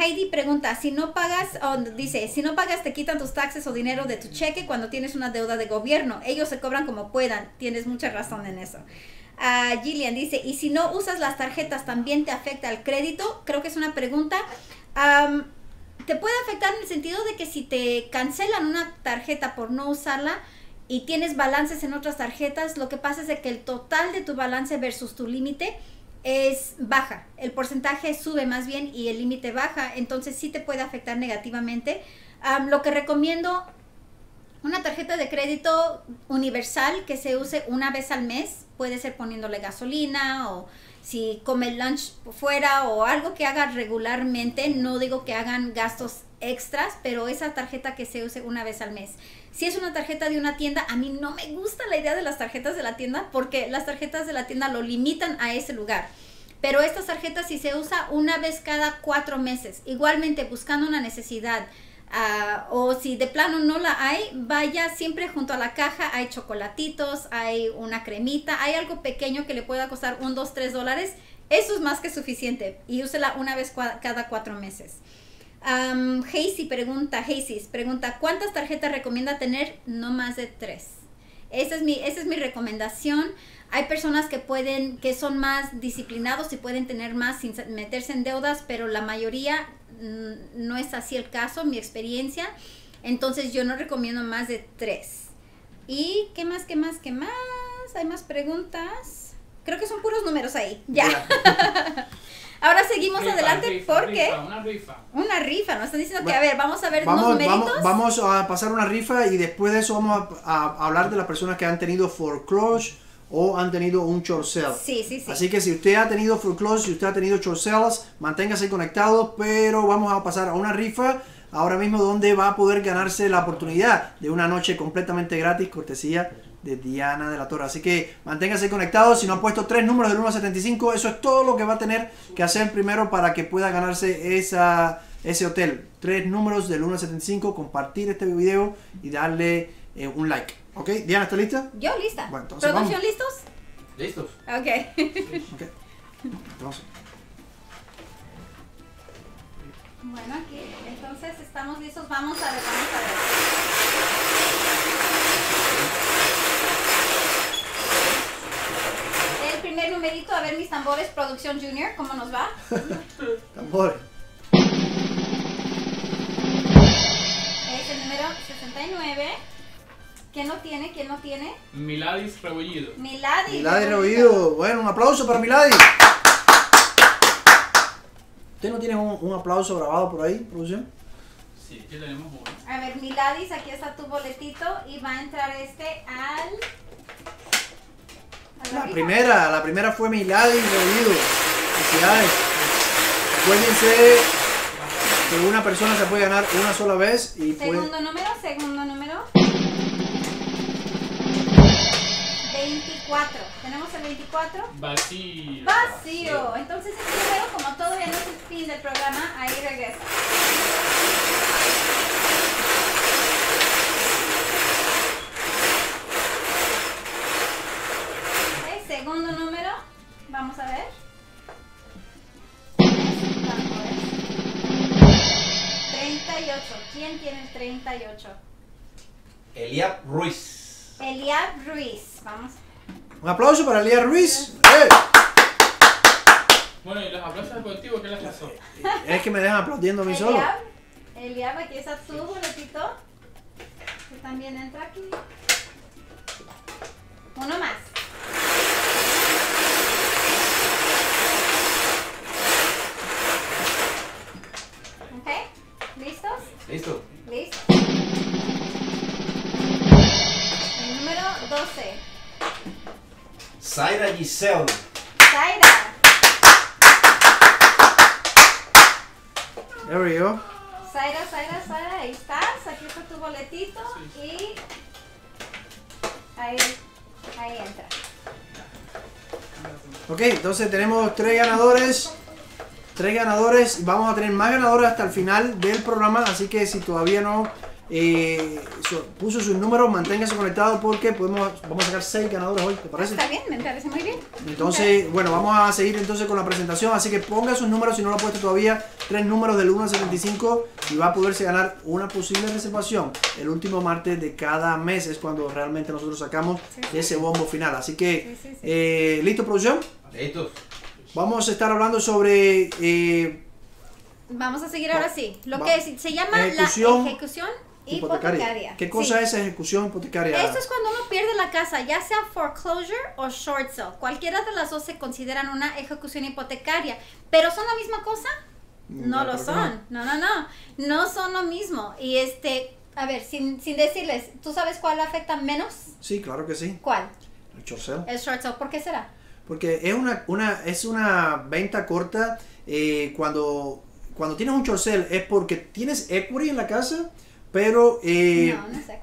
Heidi pregunta, si no pagas, dice, si no pagas te quitan tus taxes o dinero de tu cheque cuando tienes una deuda de gobierno, ellos se cobran como puedan. Tienes mucha razón en eso. Gillian dice, y si no usas las tarjetas también te afecta el crédito. Creo que es una pregunta, te puede afectar en el sentido de que si te cancelan una tarjeta por no usarla y tienes balances en otras tarjetas, lo que pasa es de que el total de tu balance versus tu límite es baja, el porcentaje sube más bien y el límite baja, entonces sí te puede afectar negativamente. Lo que recomiendo, una tarjeta de crédito universal que se use una vez al mes, puede ser poniéndole gasolina o si come lunch fuera o algo que haga regularmente, no digo que hagan gastos extras, pero esa tarjeta que se use una vez al mes. Si es una tarjeta de una tienda, a mí no me gusta la idea de las tarjetas de la tienda porque las tarjetas de la tienda lo limitan a ese lugar. Pero estas tarjetas si se usa una vez cada 4 meses, igualmente buscando una necesidad o si de plano no la hay, vaya siempre junto a la caja, hay chocolatitos, hay una cremita, hay algo pequeño que le pueda costar $1, $2, $3. Eso es más que suficiente y úsela una vez cada 4 meses. Geisy pregunta, ¿cuántas tarjetas recomienda tener? No más de 3. Esa es mi recomendación. Hay personas que pueden, que son más disciplinados y pueden tener más sin meterse en deudas, pero la mayoría no es así el caso, mi experiencia. Entonces yo no recomiendo más de 3. ¿Y qué más, qué más, qué más? ¿Hay más preguntas? Creo que son puros números ahí. Ya. Ahora seguimos adelante, una rifa, nos están diciendo que a ver, vamos a ver unos numeritos. Vamos a pasar una rifa y después de eso vamos a hablar de las personas que han tenido foreclosure o han tenido un short sale. Sí, sí, sí. Así que si usted ha tenido foreclosure, si usted ha tenido short sales, manténgase conectados, pero vamos a pasar a una rifa ahora mismo donde va a poder ganarse la oportunidad de una noche completamente gratis, cortesía de Diana de la Torre. Así que manténgase conectado. Si no han puesto 3 números del 1 a 75, eso es todo lo que va a tener que hacer primero para que pueda ganarse ese hotel. 3 números del 1 a 75, compartir este video y darle un like. ¿Ok? Diana, ¿está lista? Yo lista. Bueno, entonces, ¿producción listos? Listos. Ok. Entonces. Bueno, aquí entonces estamos listos. Vamos a ver. El primer numerito, a ver mis tambores, producción junior, ¿cómo nos va? Tambores. Es el número 69. ¿Quién lo tiene? Miladis Rebollido. Miladis Rebollido. Bueno, un aplauso para Miladis. ¿Usted no tiene un aplauso grabado por ahí, producción? Sí, aquí tenemos uno. A ver, Miladis, aquí está tu boletito y va a entrar La primera fue Miladis Rebollido. Felicidades. Acuérdense que una persona se puede ganar una sola vez y Segundo número. 24. ¿Tenemos el 24? Vacío. Entonces ese número, como todavía no es el fin del programa, ahí regresa. Segundo número, vamos a ver. Tambores. 38. ¿Quién tiene el 38? Eliab Ruiz. Vamos. Un aplauso para Eliab Ruiz. Sí. Bueno, y los aplausos colectivos, ¿qué les pasó? Es que me dejan aplaudiendo a mí solo. Eliab, aquí está tu boletito. Tú también entra aquí. Uno más. ¿Ok? ¿Listos? Listo. Listo. El número 12. Zaira Giselle. Zaira. There we go. Zaira, Zaira, Zaira, ahí estás, aquí está tu boletito, sí. Y ahí entra. Ok, entonces tenemos tres ganadores, vamos a tener más ganadores hasta el final del programa, así que si todavía no puso sus números, manténgase conectado porque vamos a sacar 6 ganadores hoy, ¿te parece? Está bien, me parece muy bien. Entonces, okay. Bueno, vamos a seguir entonces con la presentación, así que ponga sus números, si no lo ha puesto todavía, 3 números del 1 al 75 y va a poderse ganar una posible reservación el último martes de cada mes, es cuando realmente nosotros sacamos ese bombo final, así que, ¿listo, producción? Listo. Vamos a estar hablando sobre... vamos a seguir ahora sí, lo que se llama la ejecución hipotecaria. ¿Qué cosa es ejecución hipotecaria? Esto es cuando uno pierde la casa, ya sea foreclosure o short sale. Cualquiera de las dos se consideran una ejecución hipotecaria. ¿Pero son la misma cosa? No, lo son. No, no, no. No son lo mismo. Y a ver, sin decirles, ¿tú sabes cuál afecta menos? Sí, claro que sí. ¿Cuál? El short sale. El short sale. ¿Por qué será? Porque es una venta corta. Cuando tienes un short sale es porque tienes equity en la casa. Pero, no sé.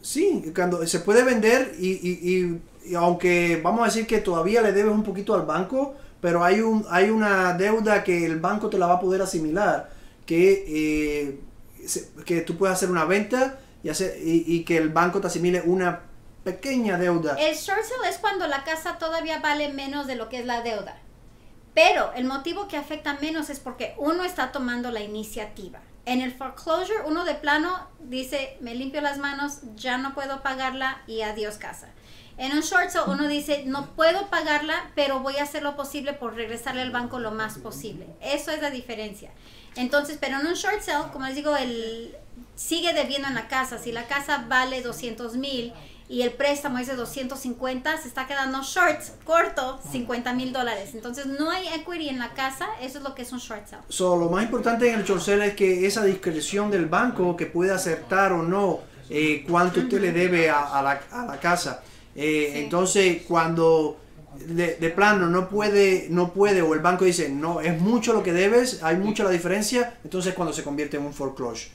Sí, cuando se puede vender y aunque vamos a decir que todavía le debes un poquito al banco, pero hay una deuda que el banco te la va a poder asimilar, que tú puedes hacer una venta y que el banco te asimile una pequeña deuda. El short sale es cuando la casa todavía vale menos de lo que es la deuda, pero el motivo que afecta menos es porque uno está tomando la iniciativa. En el foreclosure, uno de plano dice, me limpio las manos, ya no puedo pagarla y adiós casa. En un short sale, uno dice, no puedo pagarla, pero voy a hacer lo posible por regresarle al banco lo más posible. Eso es la diferencia. Entonces, pero en un short sale, como les digo, sigue debiendo en la casa. Si la casa vale $200,000 y el préstamo es de $250,000, se está quedando corto $50,000. Entonces no hay equity en la casa, eso es lo que es un short sale. Lo más importante en el short sale es que esa discreción del banco que puede aceptar o no cuánto usted le debe a la casa. Entonces cuando de plano no puede o el banco dice no, es mucho lo que debes, hay mucha la diferencia, entonces cuando se convierte en un foreclosure.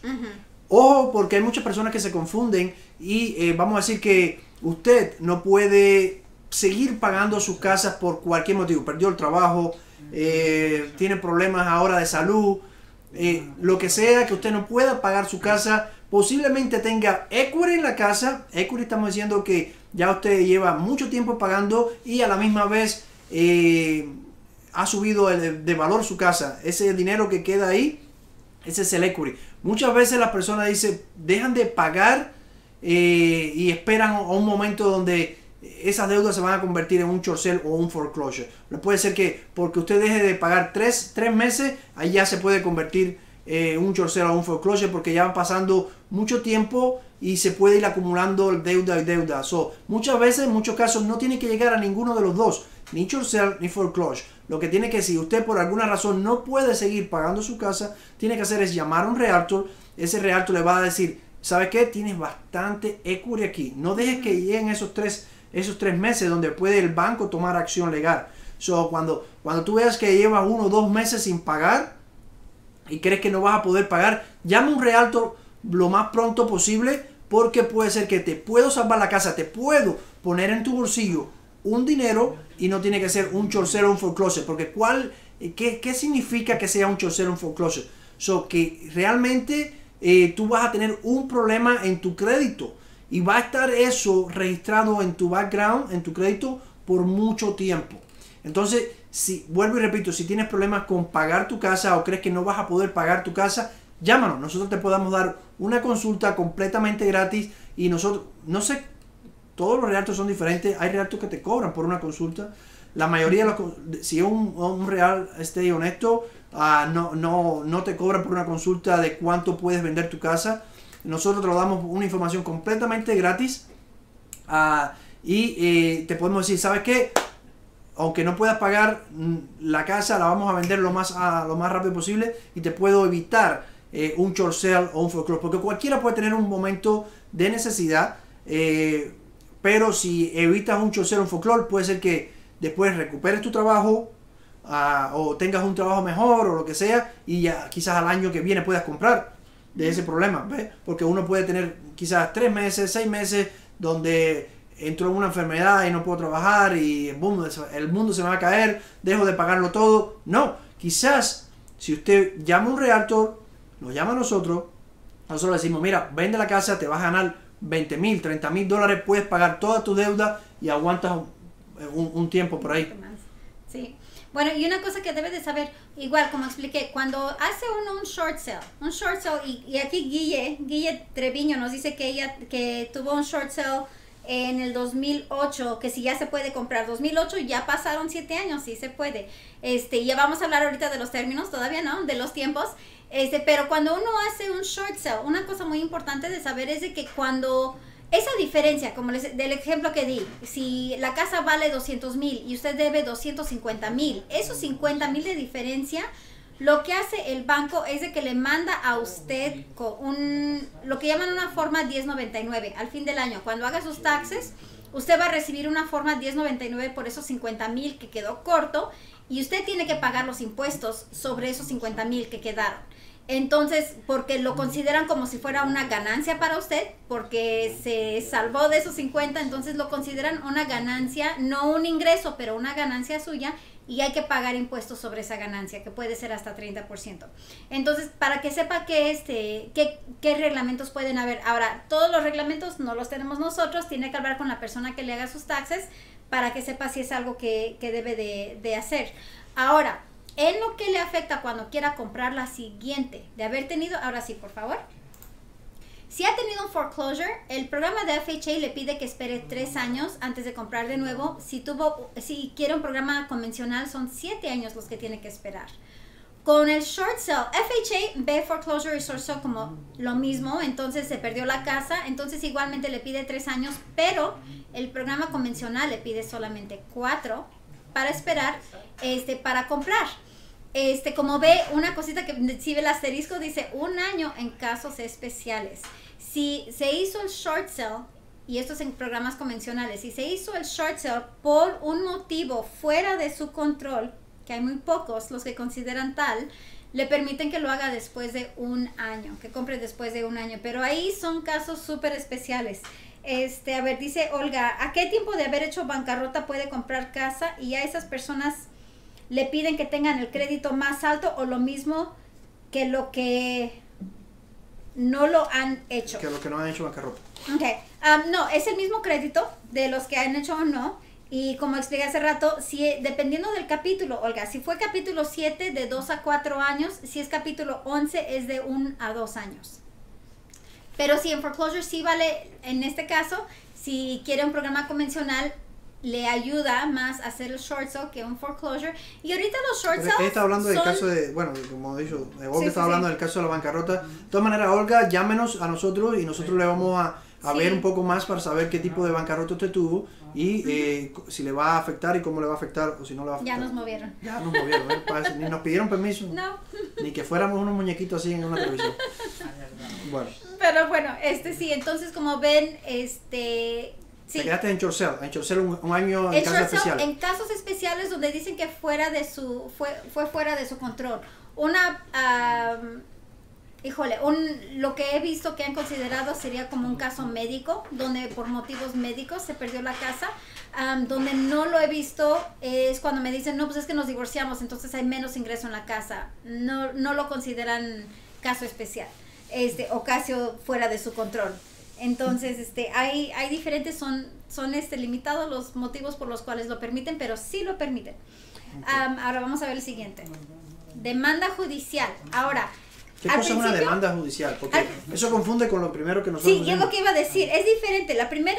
Ojo, porque hay muchas personas que se confunden y vamos a decir que usted no puede seguir pagando sus casas por cualquier motivo. Perdió el trabajo, tiene problemas ahora de salud, lo que sea que usted no pueda pagar su casa, posiblemente tenga equity en la casa. Equity estamos diciendo que ya usted lleva mucho tiempo pagando y a la misma vez ha subido de valor su casa. Ese dinero que queda ahí, ese es el equity. Muchas veces las personas dicen, dejan de pagar y esperan a un momento donde esas deudas se van a convertir en un short sale o un foreclosure. Puede ser que porque usted deje de pagar tres meses, ahí ya se puede convertir un short sale o un foreclosure porque ya van pasando mucho tiempo y se puede ir acumulando deuda y deuda. Muchas veces, en muchos casos, no tiene que llegar a ninguno de los dos, ni short sale ni foreclosure. Lo que tiene que, si usted por alguna razón no puede seguir pagando su casa, tiene que hacer es llamar a un realtor. Ese realtor le va a decir, ¿sabes qué? Tienes bastante equity aquí. No dejes que lleguen esos tres meses donde puede el banco tomar acción legal. Cuando tú veas que llevas 1 o 2 meses sin pagar y crees que no vas a poder pagar, llama a un realtor lo más pronto posible porque puede ser que te puedo salvar la casa, te puedo poner en tu bolsillo un dinero y no tiene que ser un short sale o un foreclosure, porque ¿qué significa que sea un short sale o un foreclosure? Que realmente tú vas a tener un problema en tu crédito y va a estar eso registrado en tu background, en tu crédito, por mucho tiempo. Entonces, vuelvo y repito, si tienes problemas con pagar tu casa o crees que no vas a poder pagar tu casa, llámanos, nosotros te podamos dar una consulta completamente gratis y nosotros, no sé, todos los realtors son diferentes, hay realtors que te cobran por una consulta, La mayoría, si es un real estate honesto, no te cobra por una consulta de cuánto puedes vender tu casa. Nosotros te lo damos una información completamente gratis y te podemos decir, ¿sabes qué? Aunque no puedas pagar la casa, la vamos a vender lo más rápido posible y te puedo evitar un short sale o un foreclosure, porque cualquiera puede tener un momento de necesidad, pero si evitas un short sale o un foreclosure, puede ser que después recuperes tu trabajo o tengas un trabajo mejor o lo que sea, y ya quizás al año que viene puedas comprar de ese problema, ¿ves? Porque uno puede tener quizás 3 meses, 6 meses donde entro en una enfermedad y no puedo trabajar y boom, el mundo se me va a caer, dejo de pagarlo todo. No, quizás si usted llama a un realtor, lo llama a nosotros le decimos, mira, vende la casa, te vas a ganar $20,000, $30,000, puedes pagar todas tus deudas y aguantas un tiempo por ahí. Sí. Bueno, y una cosa que debes de saber, igual como expliqué, cuando hace uno un short sale, y aquí Guille Treviño nos dice que ella tuvo un short sale en el 2008, que si ya se puede comprar. 2008, ya pasaron 7 años, sí se puede. Ya vamos a hablar ahorita de los términos, todavía no, de los tiempos. Pero cuando uno hace un short sale, una cosa muy importante de saber es de que cuando... Esa diferencia, como del ejemplo que di, si la casa vale $200,000 y usted debe $250,000, esos $50,000 de diferencia, lo que hace el banco es de que le manda a usted con lo que llaman una forma 1099 al fin del año. Cuando haga sus taxes, usted va a recibir una forma 1099 por esos $50,000 que quedó corto, y usted tiene que pagar los impuestos sobre esos $50,000 que quedaron. Entonces, porque lo consideran como si fuera una ganancia para usted, porque se salvó de esos 50, entonces lo consideran una ganancia, no un ingreso, pero una ganancia suya, y hay que pagar impuestos sobre esa ganancia, que puede ser hasta 30%. Entonces, para que sepa qué reglamentos pueden haber. Ahora, todos los reglamentos no los tenemos nosotros, tiene que hablar con la persona que le haga sus taxes, para que sepa si es algo que debe de hacer. Ahora, en lo que le afecta cuando quiera comprar la siguiente, de haber tenido, ahora sí, por favor. Si ha tenido un foreclosure, el programa de FHA le pide que espere 3 años antes de comprar de nuevo. Si quiere un programa convencional, son 7 años los que tiene que esperar. Con el short sale, FHA ve foreclosure y short sale como lo mismo, entonces se perdió la casa, entonces igualmente le pide 3 años, pero el programa convencional le pide solamente 4 para esperar, para comprar. Como ve, una cosita que recibe el asterisco dice 1 año en casos especiales. Si se hizo el short sale, y esto es en programas convencionales, si se hizo el short sale por un motivo fuera de su control, que hay muy pocos los que consideran tal, le permiten que lo haga después de 1 año, que compre después de 1 año, pero ahí son casos súper especiales. A ver, dice Olga, ¿a qué tiempo de haber hecho bancarrota puede comprar casa? Y a esas personas le piden que tengan el crédito más alto o lo mismo que lo que no lo han hecho. Que lo que no han hecho bancarrota. Okay. No, es el mismo crédito de los que han hecho o no. Y como expliqué hace rato, si dependiendo del capítulo, Olga, si fue capítulo 7 de 2 a 4 años, si es capítulo 11 es de 1 a 2 años. Pero si en foreclosure sí vale, en este caso, si quiere un programa convencional, le ayuda más a hacer el short sale que un foreclosure. Y ahorita los short sales está hablando del caso de, bueno, como he dicho, Olga está hablando del caso de la bancarrota. De todas maneras, Olga, llámenos a nosotros y nosotros le vamos a ver un poco más para saber qué tipo de bancarrota usted tuvo y si le va a afectar y cómo le va a afectar o si no le va a afectar. Ya nos movieron. Ya nos movieron, ni nos pidieron permiso. No. Ni que fuéramos unos muñequitos así en una televisión. Bueno. Pero bueno, sí, entonces como ven, sí. Te quedaste en short sale, un año en casos especiales. En casos especiales donde dicen que fue fuera de su control. Lo que he visto que han considerado sería como un caso médico, donde por motivos médicos se perdió la casa. Donde no lo he visto es cuando me dicen, no, pues es que nos divorciamos, entonces hay menos ingreso en la casa. No lo consideran caso especial, o caso fuera de su control. Entonces, hay diferentes, son limitados los motivos por los cuales lo permiten, pero sí lo permiten. Ahora vamos a ver el siguiente. Demanda judicial. Ahora, ¿qué cosa es una demanda judicial? Porque eso confunde con lo primero que nosotros... Sí, yo lo que iba a decir, es diferente. La primera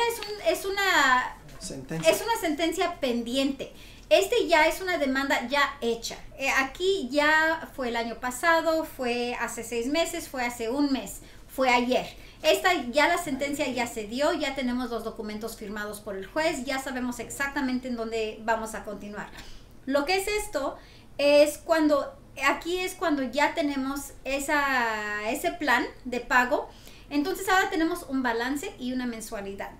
es una sentencia pendiente. Este ya es una demanda ya hecha. Aquí ya fue el año pasado, fue hace 6 meses, fue hace un mes, fue ayer. Esta ya la sentencia ya se dio, ya tenemos los documentos firmados por el juez, ya sabemos exactamente en dónde vamos a continuar. Lo que es esto es cuando, aquí es cuando ya tenemos ese plan de pago. Entonces ahora tenemos un balance y una mensualidad.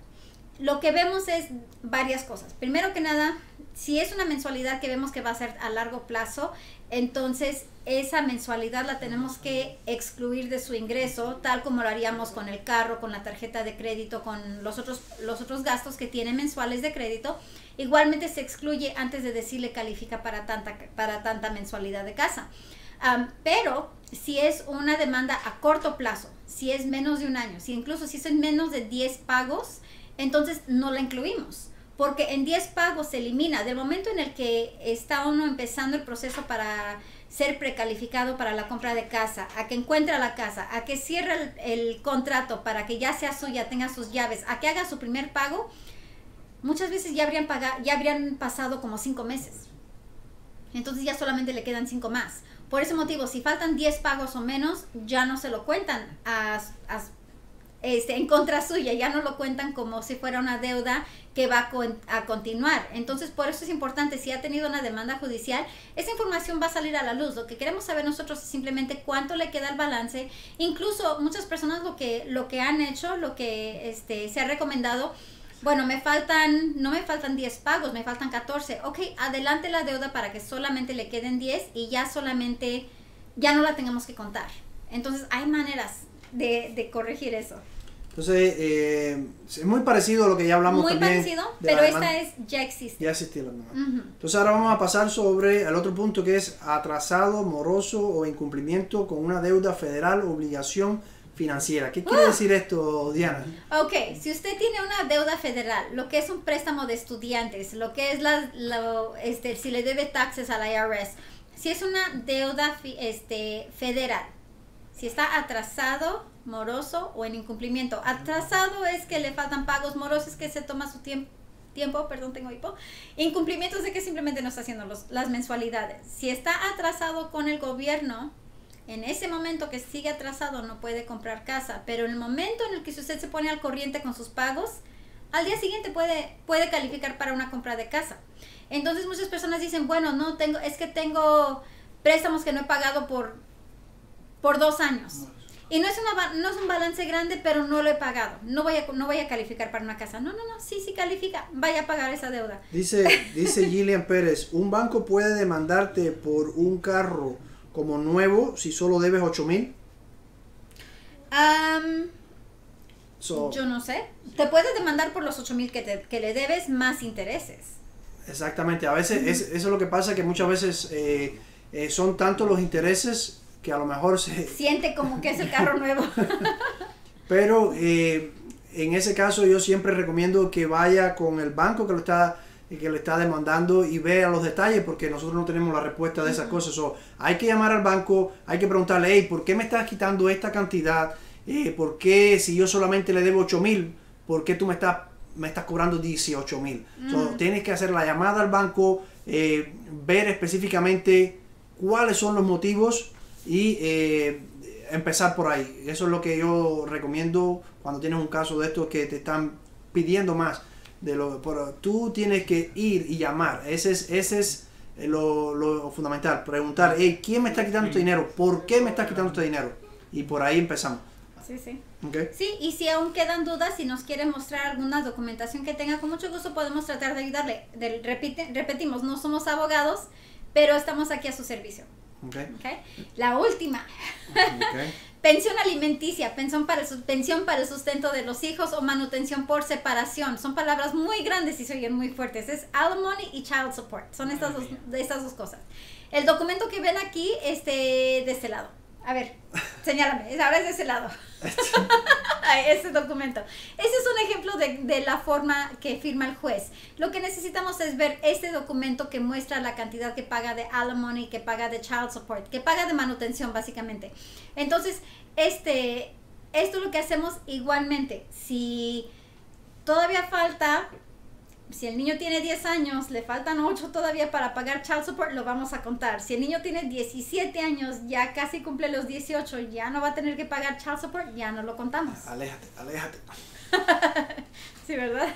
Lo que vemos es varias cosas. Primero que nada, si es una mensualidad que vemos que va a ser a largo plazo, entonces esa mensualidad la tenemos que excluir de su ingreso, tal como lo haríamos con el carro, con la tarjeta de crédito, con los otros gastos que tiene mensuales de crédito. Igualmente se excluye antes de decirle califica para tanta mensualidad de casa. Pero si es una demanda a corto plazo, si es menos de un año, si incluso si son menos de 10 pagos, entonces no la incluimos, porque en 10 pagos se elimina. Del momento en el que está uno empezando el proceso para ser precalificado para la compra de casa, a que encuentra la casa, a que cierre el contrato para que ya sea suya, tenga sus llaves, a que haga su primer pago, muchas veces ya habrían pasado como 5 meses. Entonces ya solamente le quedan 5 más. Por ese motivo, si faltan 10 pagos o menos, ya no se lo cuentan en contra suya, ya no lo cuentan como si fuera una deuda que va a continuar. Entonces, por eso es importante, si ha tenido una demanda judicial, esa información va a salir a la luz. Lo que queremos saber nosotros es simplemente cuánto le queda al balance. Incluso muchas personas lo que han hecho, se ha recomendado, bueno, no me faltan 10 pagos, me faltan 14. Ok, adelante la deuda para que solamente le queden 10 y ya no la tengamos que contar. Entonces, hay maneras de corregir eso. Entonces, es muy parecido a lo que ya hablamos muy parecido, pero esta es, ya existía la demanda. Entonces, ahora vamos a pasar sobre el otro punto, que es atrasado, moroso o incumplimiento con una deuda federal, obligación financiera. ¿Qué quiere decir esto, Diana? Ok, si usted tiene una deuda federal, lo que es un préstamo de estudiantes, lo que es si le debe taxes al IRS, si es una deuda federal, si está atrasado, moroso o en incumplimiento. Atrasado es que le faltan pagos, moroso es que se toma su tiempo, perdón, tengo hipo. Incumplimiento es de que simplemente no está haciendo las mensualidades. Si está atrasado con el gobierno, en ese momento que sigue atrasado no puede comprar casa, pero en el momento en el que usted se pone al corriente con sus pagos, al día siguiente puede calificar para una compra de casa. Entonces muchas personas dicen, bueno, no tengo, es que tengo préstamos que no he pagado por 2 años. Y no es un balance grande, pero no lo he pagado. No voy a calificar para una casa. No, sí califica. Vaya a pagar esa deuda. Dice Gillian Pérez, un banco puede demandarte por un carro como nuevo si solo debes $8,000. Yo no sé. Te puedes demandar por los $8,000 que le debes más intereses. Exactamente. A veces eso es lo que pasa, que muchas veces son tanto los intereses que a lo mejor se siente como que es el carro nuevo. Pero en ese caso yo siempre recomiendo que vaya con el banco que le está demandando y vea los detalles, porque nosotros no tenemos la respuesta de esas cosas. So, hay que llamar al banco, hay que preguntarle, hey, ¿por qué me estás quitando esta cantidad? ¿Por qué si yo solamente le debo $8,000, por qué tú me estás cobrando $18,000? So, tienes que hacer la llamada al banco, ver específicamente cuáles son los motivos y empezar por ahí. Eso es lo que yo recomiendo cuando tienes un caso de estos que te están pidiendo más de lo que tú tienes que ir y llamar. Ese es lo fundamental, preguntar, hey, ¿quién me está quitando este dinero? ¿Por qué me está quitando este dinero? Y por ahí empezamos. Sí. Okay. Sí, y si aún quedan dudas, si nos quiere mostrar alguna documentación que tenga, con mucho gusto podemos tratar de ayudarle. Repetimos, no somos abogados, pero estamos aquí a su servicio. Okay. La última. Okay. Pensión alimenticia, pensión para el sustento de los hijos o manutención por separación. Son palabras muy grandes y se oyen muy fuertes. Es alimony y child support. Son estas dos cosas. El documento que ven aquí, de este lado. A ver, señálame. Ahora es de ese lado. Ese documento. Ese es un ejemplo de la forma que firma el juez. Lo que necesitamos es ver este documento que muestra la cantidad que paga de alimony, que paga de child support, que paga de manutención, básicamente. Entonces, esto es lo que hacemos igualmente. Si todavía falta Si el niño tiene 10 años, le faltan 8 todavía para pagar child support, lo vamos a contar. Si el niño tiene 17 años, ya casi cumple los 18, ya no va a tener que pagar child support, ya no lo contamos. Aléjate, aléjate. Sí, ¿verdad?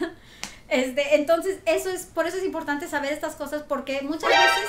Entonces, eso es, por eso es importante saber estas cosas, porque muchas veces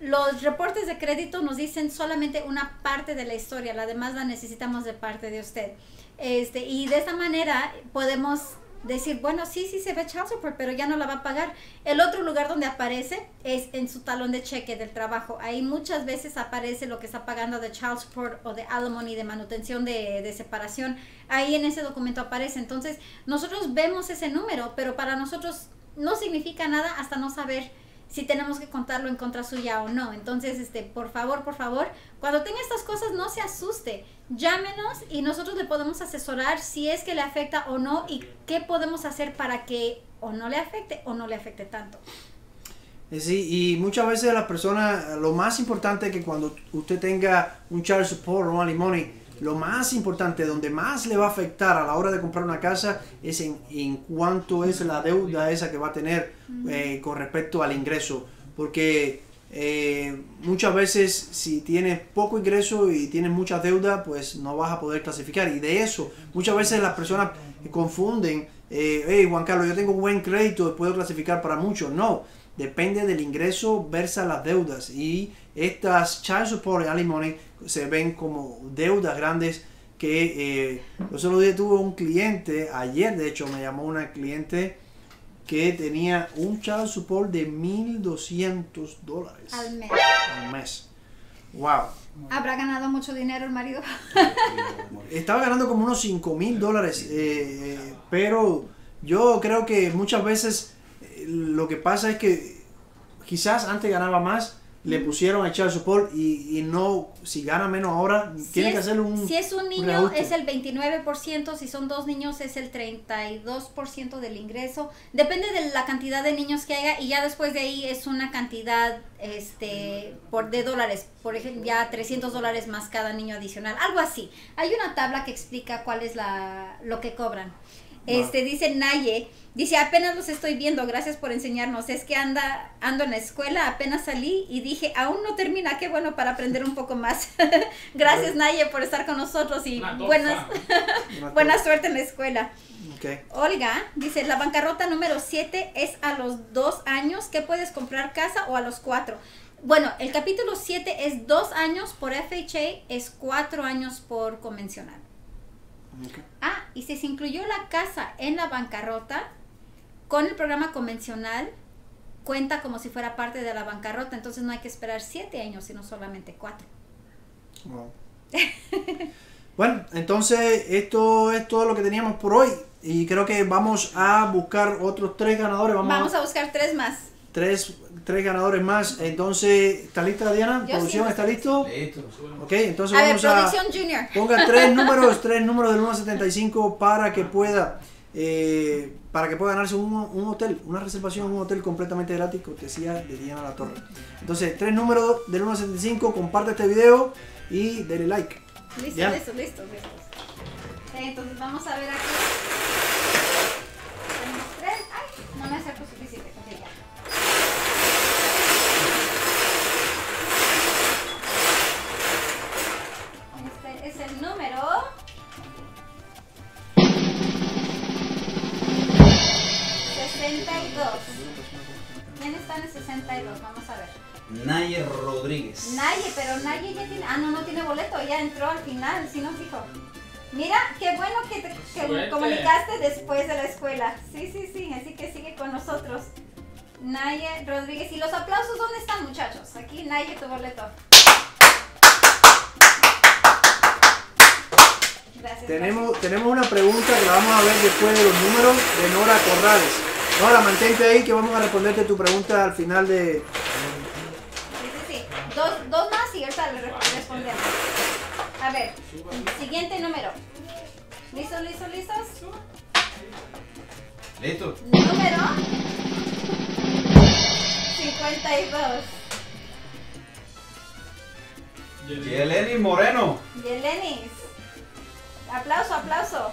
los reportes de crédito nos dicen solamente una parte de la historia, la demás la necesitamos de parte de usted. Y de esta manera podemos decir, bueno, sí, sí se ve child support, pero ya no la va a pagar. El otro lugar donde aparece es en su talón de cheque del trabajo. Ahí muchas veces aparece lo que está pagando de child support o de alimony, de manutención, de separación. Ahí en ese documento aparece. Entonces, nosotros vemos ese número, pero para nosotros no significa nada hasta no saber si tenemos que contarlo en contra suya o no. Entonces, por favor, cuando tenga estas cosas, no se asuste. Llámenos y nosotros le podemos asesorar si es que le afecta o no y qué podemos hacer para que o no le afecte tanto. Sí, y muchas veces la persona, lo más importante es que cuando usted tenga un child support o un alimony, lo más importante, donde más le va a afectar a la hora de comprar una casa es en cuánto es la deuda esa que va a tener con respecto al ingreso. Porque muchas veces si tienes poco ingreso y tienes mucha deuda, pues no vas a poder clasificar. Y de eso, muchas veces las personas confunden, hey Juan Carlos, yo tengo buen crédito, puedo clasificar para mucho. No, depende del ingreso versus las deudas. Y estas child support y alimony se ven como deudas grandes que yo solo tuve un cliente, ayer de hecho me llamó una cliente que tenía un child support de $1,200 al mes. Wow. ¿Habrá ganado mucho dinero el marido? Estaba ganando como unos $5,000, pero yo creo que muchas veces lo que pasa es que quizás antes ganaba más, le pusieron a child support y no, si gana menos ahora, tiene que hacer un... Si es un niño es el 29%, si son dos niños es el 32% del ingreso. Depende de la cantidad de niños que haya y ya después de ahí es una cantidad de dólares. Por ejemplo, ya $300 más cada niño adicional, algo así. Hay una tabla que explica cuál es lo que cobran. Dice Naye, dice, apenas los estoy viendo, gracias por enseñarnos, es que ando en la escuela, apenas salí y dije, aún no termina, qué bueno para aprender un poco más. Gracias Naye por estar con nosotros y buena suerte en la escuela. Okay. Olga dice, la bancarrota número 7 es a los 2 años, ¿qué puedes comprar casa o a los 4? Bueno, el capítulo 7 es 2 años por FHA, es 4 años por convencional. Okay. Ah, y si se incluyó la casa en la bancarrota, con el programa convencional, cuenta como si fuera parte de la bancarrota, entonces no hay que esperar 7 años, sino solamente 4. Wow. Bueno, entonces esto es todo lo que teníamos por hoy, y creo que vamos a buscar otros 3 ganadores. Vamos a buscar 3 más. Tres ganadores más. Entonces, ¿está lista Diana? ¿Producción está listo? Listo. Ok, entonces vamos a... Producción Junior. Ponga 3 números, 3 números del 1 a 75 para que pueda ganarse un hotel, una reservación, un hotel completamente gratis, cortesía de Diana de la Torre. Entonces, 3 números del 1 a 75, comparte este video y dale like. Listo, Diana. Listo. Entonces, vamos a ver aquí. Tenemos 3. Ay, no me acerco suficiente. Ok, ya. El número 62. ¿Quién está en el 62? Vamos a ver. Naye Rodríguez. Naye, pero Naye ya tiene... Ah, no, no tiene boleto. Ya entró al final, si no fijo. Mira, qué bueno que te comunicaste después de la escuela. Sí. Así que sigue con nosotros. Naye Rodríguez. ¿Y los aplausos dónde están, muchachos? Aquí, Naye, tu boleto. Gracias, tenemos una pregunta que la vamos a ver después de los números de Nora Corrales. Nora, mantente ahí que vamos a responderte tu pregunta al final de... Sí. Dos más y ahorita le respondemos. A ver, siguiente número. ¿Listos? Listo. Número 52. Yelenis Moreno. Yelenis. Aplauso.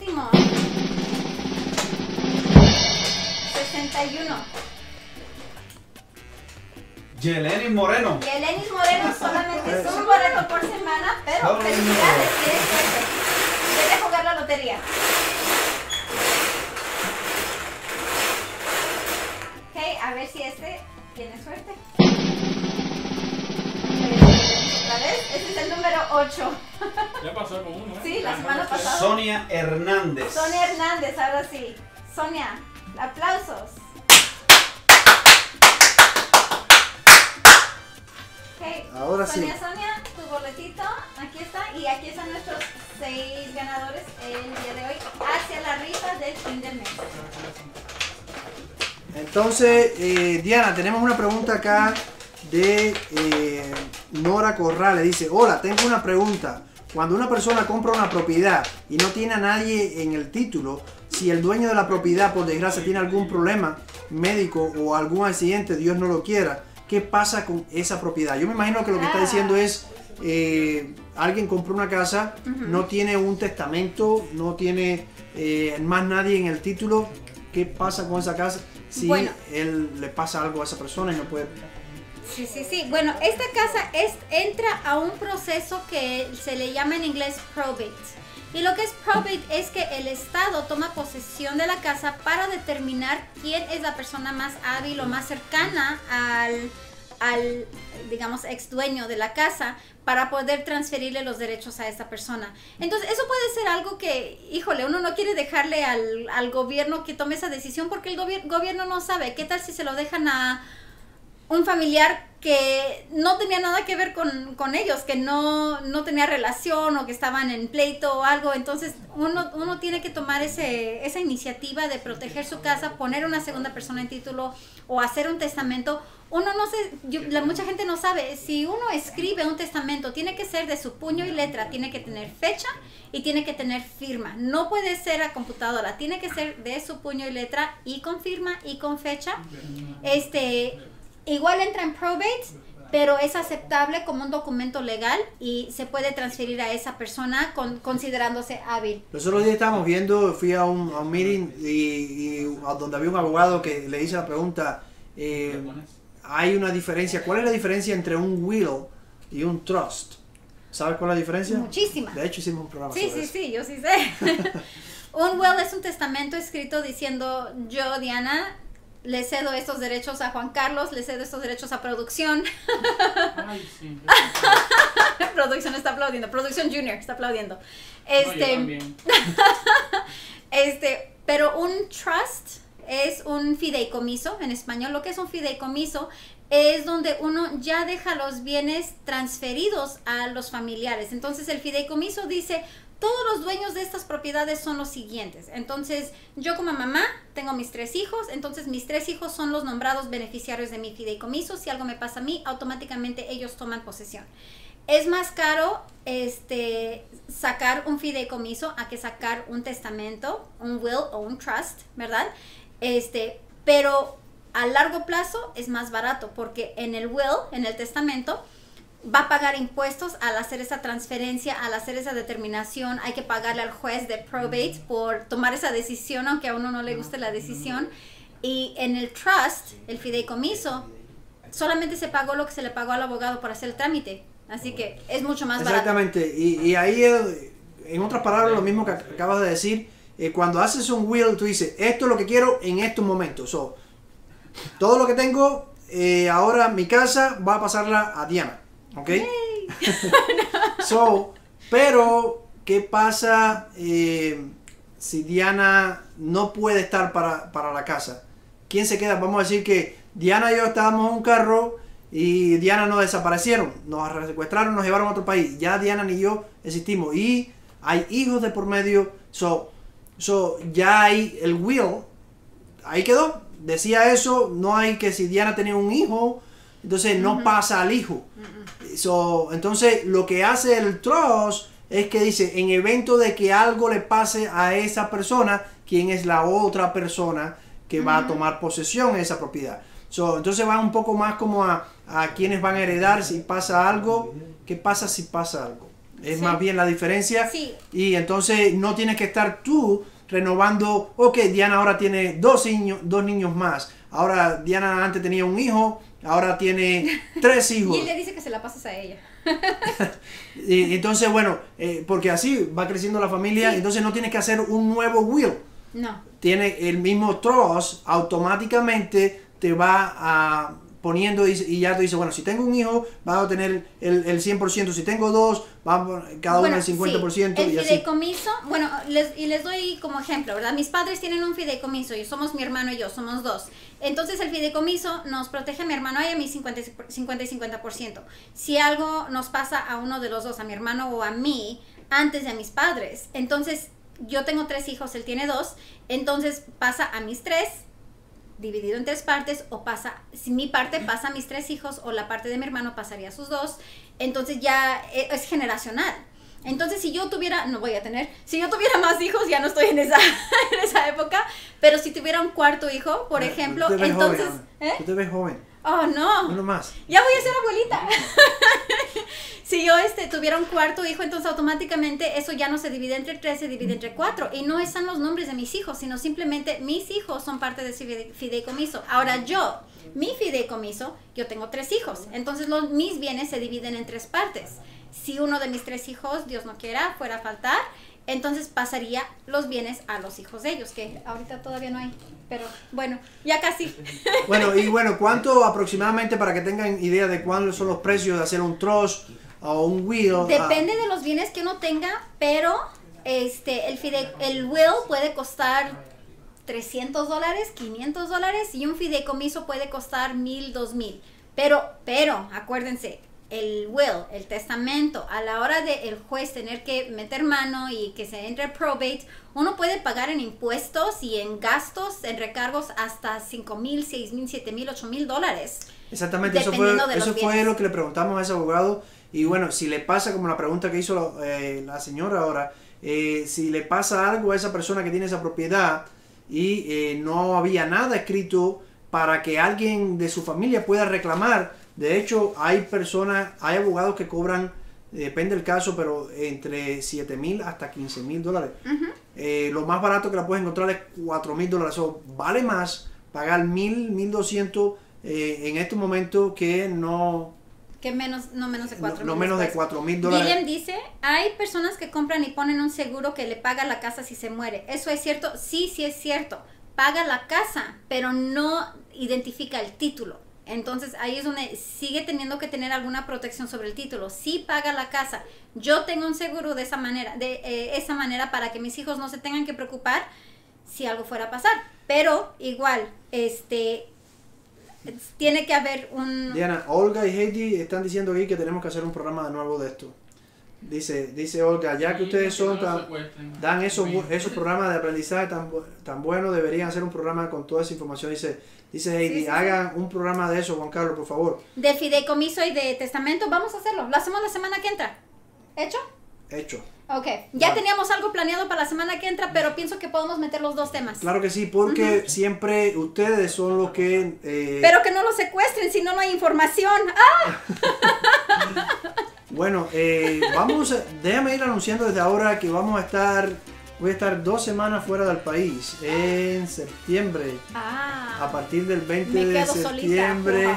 testimonio. 61. Yelenis Moreno. Yelenis Moreno, solamente es un boleto por semana, pero felicidades, tienes suerte. Debes jugar la lotería. Ok, a ver si este tiene suerte. Otra vez, este es el número 8. Ya pasó con uno, ¿eh? Sí, la semana pasada. Sonia Hernández. Sonia Hernández, ahora sí. Sonia, aplausos. Okay. Ahora Sonia, sí. Sonia, tu boletito, aquí está, y aquí están nuestros 6 ganadores el día de hoy, hacia la rifa del fin del mes. Entonces, Diana, tenemos una pregunta acá de Nora Corrales, dice, hola, tengo una pregunta, cuando una persona compra una propiedad y no tiene a nadie en el título, si el dueño de la propiedad, por desgracia, tiene algún problema médico o algún accidente, Dios no lo quiera, ¿qué pasa con esa propiedad? Yo me imagino que lo que está diciendo es, alguien compró una casa, no tiene un testamento, no tiene más nadie en el título, ¿qué pasa con esa casa si él le pasa algo a esa persona y no puede? Sí, sí, sí. Bueno, esta casa entra a un proceso que se le llama en inglés probate. Y lo que es probate es que el Estado toma posesión de la casa para determinar quién es la persona más hábil o más cercana al digamos, ex dueño de la casa para poder transferirle los derechos a esa persona. Entonces, eso puede ser algo que, híjole, uno no quiere dejarle al gobierno que tome esa decisión porque el gobierno no sabe. ¿Qué tal si se lo dejan a un familiar que no tenía nada que ver con ellos, que no tenía relación o que estaban en pleito o algo? Entonces uno tiene que tomar esa iniciativa de proteger su casa, poner una segunda persona en título o hacer un testamento. Uno no sé, mucha gente no sabe, si uno escribe un testamento tiene que ser de su puño y letra, tiene que tener fecha y tiene que tener firma, no puede ser a computadora, tiene que ser de su puño y letra y con firma y con fecha. Igual entra en probate, pero es aceptable como un documento legal y se puede transferir a esa persona considerándose hábil. Nosotros ya estábamos viendo, fui a un meeting y donde había un abogado que le hizo la pregunta, hay una diferencia, ¿cuál es la diferencia entre un will y un trust? ¿Sabes cuál es la diferencia? Muchísima. De hecho hicimos un programa sobre eso. Sí, yo sí sé. Un will es un testamento escrito diciendo, yo, Diana, le cedo estos derechos a Juan Carlos, le cedo estos derechos a producción. Ay, sí. Producción está aplaudiendo, producción junior está aplaudiendo. Pero un trust es un fideicomiso, en español. Lo que es un fideicomiso es donde uno ya deja los bienes transferidos a los familiares. Entonces el fideicomiso dice, todos los dueños de estas propiedades son los siguientes. Entonces, yo como mamá tengo mis 3 hijos, entonces mis 3 hijos son los nombrados beneficiarios de mi fideicomiso. Si algo me pasa a mí, automáticamente ellos toman posesión. Es más caro sacar un fideicomiso a que sacar un testamento, un will o un trust, ¿verdad? Pero a largo plazo es más barato porque en el will, en el testamento, va a pagar impuestos al hacer esa transferencia, al hacer esa determinación. Hay que pagarle al juez de probate por tomar esa decisión, aunque a uno no le guste la decisión. Y en el trust, el fideicomiso, solamente se pagó lo que se le pagó al abogado por hacer el trámite. Así que es mucho más barato. Exactamente. Y ahí, en otras palabras, lo mismo que acabas de decir. Cuando haces un will, tú dices, esto es lo que quiero en estos momentos. So, todo lo que tengo, ahora mi casa va a pasarla a Diana. ¿Ok? So, pero, ¿qué pasa si Diana no puede estar para la casa? ¿Quién se queda? Vamos a decir que Diana y yo estábamos en un carro y Diana nos desaparecieron, nos secuestraron, nos llevaron a otro país. Ya Diana ni yo existimos y hay hijos de por medio. So ya hay el will, ahí quedó. Decía eso, no hay que si Diana tenía un hijo, entonces no pasa al hijo. Entonces lo que hace el trust es que dice, en evento de que algo le pase a esa persona, ¿quién es la otra persona que va a tomar posesión de esa propiedad? Entonces va un poco más como a quienes van a heredar si pasa algo. ¿Qué pasa si pasa algo? Es sí. Más bien la diferencia. Sí. Y entonces no tienes que estar tú renovando. Ok, Diana ahora tiene dos niños más. Ahora Diana antes tenía un hijo, ahora tiene 3 hijos. Y él le dice que se la pasas a ella. Y entonces, bueno, porque así va creciendo la familia. Sí. Entonces no tienes que hacer un nuevo will. No. Tiene el mismo trust, automáticamente te va a poniendo y ya te dice, bueno, si tengo un hijo, vas a tener el 100%, si tengo dos, cada uno el 50%. Sí. El fideicomiso, así. Bueno, les doy como ejemplo, ¿verdad? Mis padres tienen un fideicomiso, y somos mi hermano y yo, somos dos. Entonces el fideicomiso nos protege a mi hermano y a mí 50 y 50%. Si algo nos pasa a uno de los dos, a mi hermano o a mí, antes de a mis padres, entonces yo tengo 3 hijos, él tiene 2, entonces pasa a mis 3, dividido en 3 partes, o pasa, si mi parte pasa a mis 3 hijos, o la parte de mi hermano pasaría a sus 2, entonces ya es generacional. Entonces si yo tuviera, no voy a tener, si yo tuviera más hijos, ya no estoy en esa época, pero si tuviera un 4.º hijo, por ejemplo, tú te ves entonces... Joven, ¿eh? Tú te ves joven. Oh, no. Uno más. Ya voy a ser abuelita. Si yo tuviera un 4.º hijo, entonces automáticamente eso ya no se divide entre 3, se divide entre 4. Y no están los nombres de mis hijos, sino simplemente mis hijos son parte de ese fideicomiso. Ahora yo, mi fideicomiso, yo tengo 3 hijos. Entonces mis bienes se dividen en 3 partes. Si uno de mis 3 hijos, Dios no quiera, fuera a faltar, entonces pasaría los bienes a los hijos de ellos, que ahorita todavía no hay, pero bueno, ya casi. Bueno, y bueno, ¿cuánto aproximadamente, para que tengan idea de cuáles son los precios de hacer un trust o un will? Depende de los bienes que uno tenga, pero el will puede costar $300, $500, y un fideicomiso puede costar $1,000, $2,000. Pero, acuérdense, el will, el testamento, a la hora de el juez tener que meter mano y que se entre probate, uno puede pagar en impuestos y en gastos, en recargos, hasta $5,000, $6,000, $7,000, $8,000. Exactamente, eso fue lo que le preguntamos a ese abogado. Y bueno, si le pasa, como la pregunta que hizo la señora ahora, si le pasa algo a esa persona que tiene esa propiedad y no había nada escrito para que alguien de su familia pueda reclamar. De hecho, hay abogados que cobran, depende del caso, pero entre $7,000 hasta $15,000. Uh-huh. Lo más barato que la puedes encontrar es $4,000. O vale más pagar $1,000, $1,200 en este momento que no... Que menos, no menos de $4,000. No menos de $4,000. William dice, hay personas que compran y ponen un seguro que le paga la casa si se muere. ¿Eso es cierto? Sí, sí es cierto. Paga la casa, pero no identifica el título. Entonces ahí es donde sigue teniendo que tener alguna protección sobre el título. Sí paga la casa. Yo tengo un seguro de esa manera, para que mis hijos no se tengan que preocupar si algo fuera a pasar. Pero igual, tiene que haber un... Diana, Olga y Heidi están diciendo aquí que tenemos que hacer un programa de nuevo de esto. Dice Olga, ya que ustedes dan esos programas de aprendizaje tan buenos, deberían hacer un programa con toda esa información. Dice Heidi, sí, sí, hagan un programa de eso, Juan Carlos, por favor. De fideicomiso y de testamento, vamos a hacerlo. Lo hacemos la semana que entra. ¿Hecho? Hecho. Ok, ya teníamos algo planeado para la semana que entra, pero pienso que podemos meter los dos temas. Claro que sí, porque siempre ustedes son los que... Pero que no los secuestren si no hay información. ¡Ah! Bueno, déjame ir anunciando desde ahora que voy a estar 2 semanas fuera del país, en septiembre. Ah, a partir del 20 de septiembre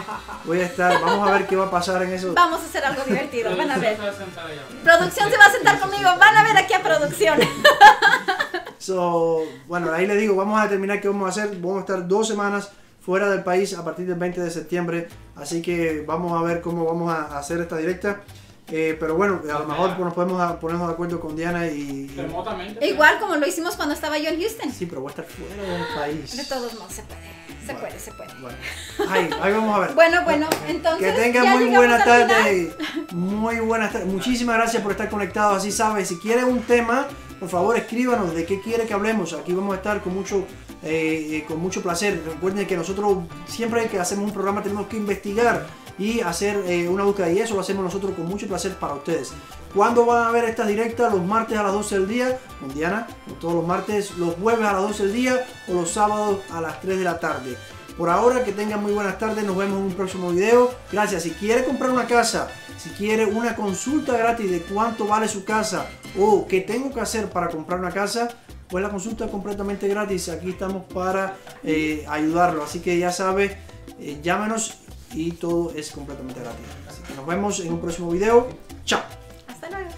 vamos a ver qué va a pasar en eso. Vamos a hacer algo divertido, van a ver. Producción se va a sentar conmigo, van a ver aquí a producción. Bueno, ahí les digo, vamos a determinar qué vamos a hacer, vamos a estar 2 semanas fuera del país a partir del 20 de septiembre, así que vamos a ver cómo vamos a hacer esta directa. Pero bueno, a lo mejor nos podemos ponernos de acuerdo con Diana y... Remotamente. Igual como lo hicimos cuando estaba yo en Houston. Sí, pero voy a estar fuera del país. De todos modos, se puede, se puede. Bueno. Ahí vamos a ver. Bueno, entonces... Que tengan muy buena tarde. Muy buenas tardes. Muchísimas gracias por estar conectados. Así sabes, si quieren un tema, por favor escríbanos de qué quiere que hablemos. Aquí vamos a estar con mucho placer. Recuerden que nosotros siempre que hacemos un programa tenemos que investigar y hacer una búsqueda, y eso lo hacemos nosotros con mucho placer para ustedes. ¿Cuándo van a ver estas directas? Los martes a las 12 del día con Diana, todos los martes, los jueves a las 12 del día o los sábados a las 3 de la tarde. Por ahora, que tengan muy buenas tardes, nos vemos en un próximo video. Gracias. Si quiere comprar una casa, si quiere una consulta gratis de cuánto vale su casa o qué tengo que hacer para comprar una casa, pues la consulta es completamente gratis. Aquí estamos para ayudarlo. Así que ya sabe, llámenos y todo es completamente gratis. Así que nos vemos en un próximo video. Chao. Hasta luego.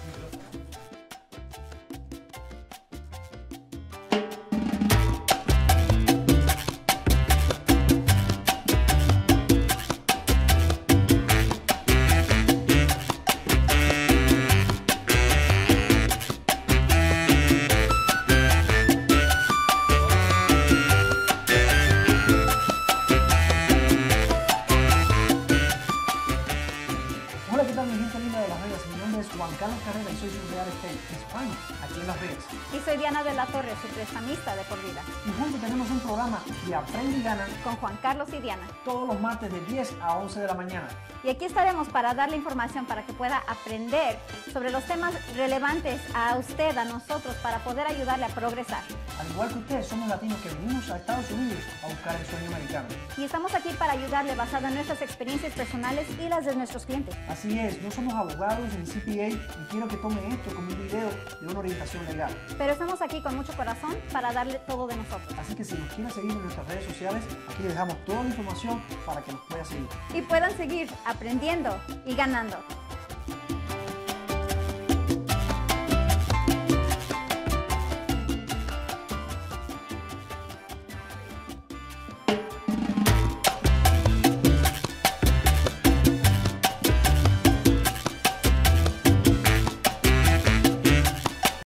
Juan Carlos Carrera y soy su real estate hispano aquí en Las Vegas. Y soy Diana de la Torre, su prestamista de por vida. Y juntos tenemos un programa de Aprende y Gana con Juan Carlos y Diana. Todos los martes de 10 a 11 de la mañana. Y aquí estaremos para darle información para que pueda aprender sobre los temas relevantes a usted, a nosotros, para poder ayudarle a progresar. Al igual que usted, somos latinos que venimos a Estados Unidos a buscar el sueño americano. Y estamos aquí para ayudarle basado en nuestras experiencias personales y las de nuestros clientes. Así es, no somos abogados ni CPA. Y quiero que tome esto como un video de una orientación legal. Pero estamos aquí con mucho corazón para darle todo de nosotros. Así que si nos quieren seguir en nuestras redes sociales, aquí les dejamos toda la información para que nos puedan seguir. Y puedan seguir aprendiendo y ganando.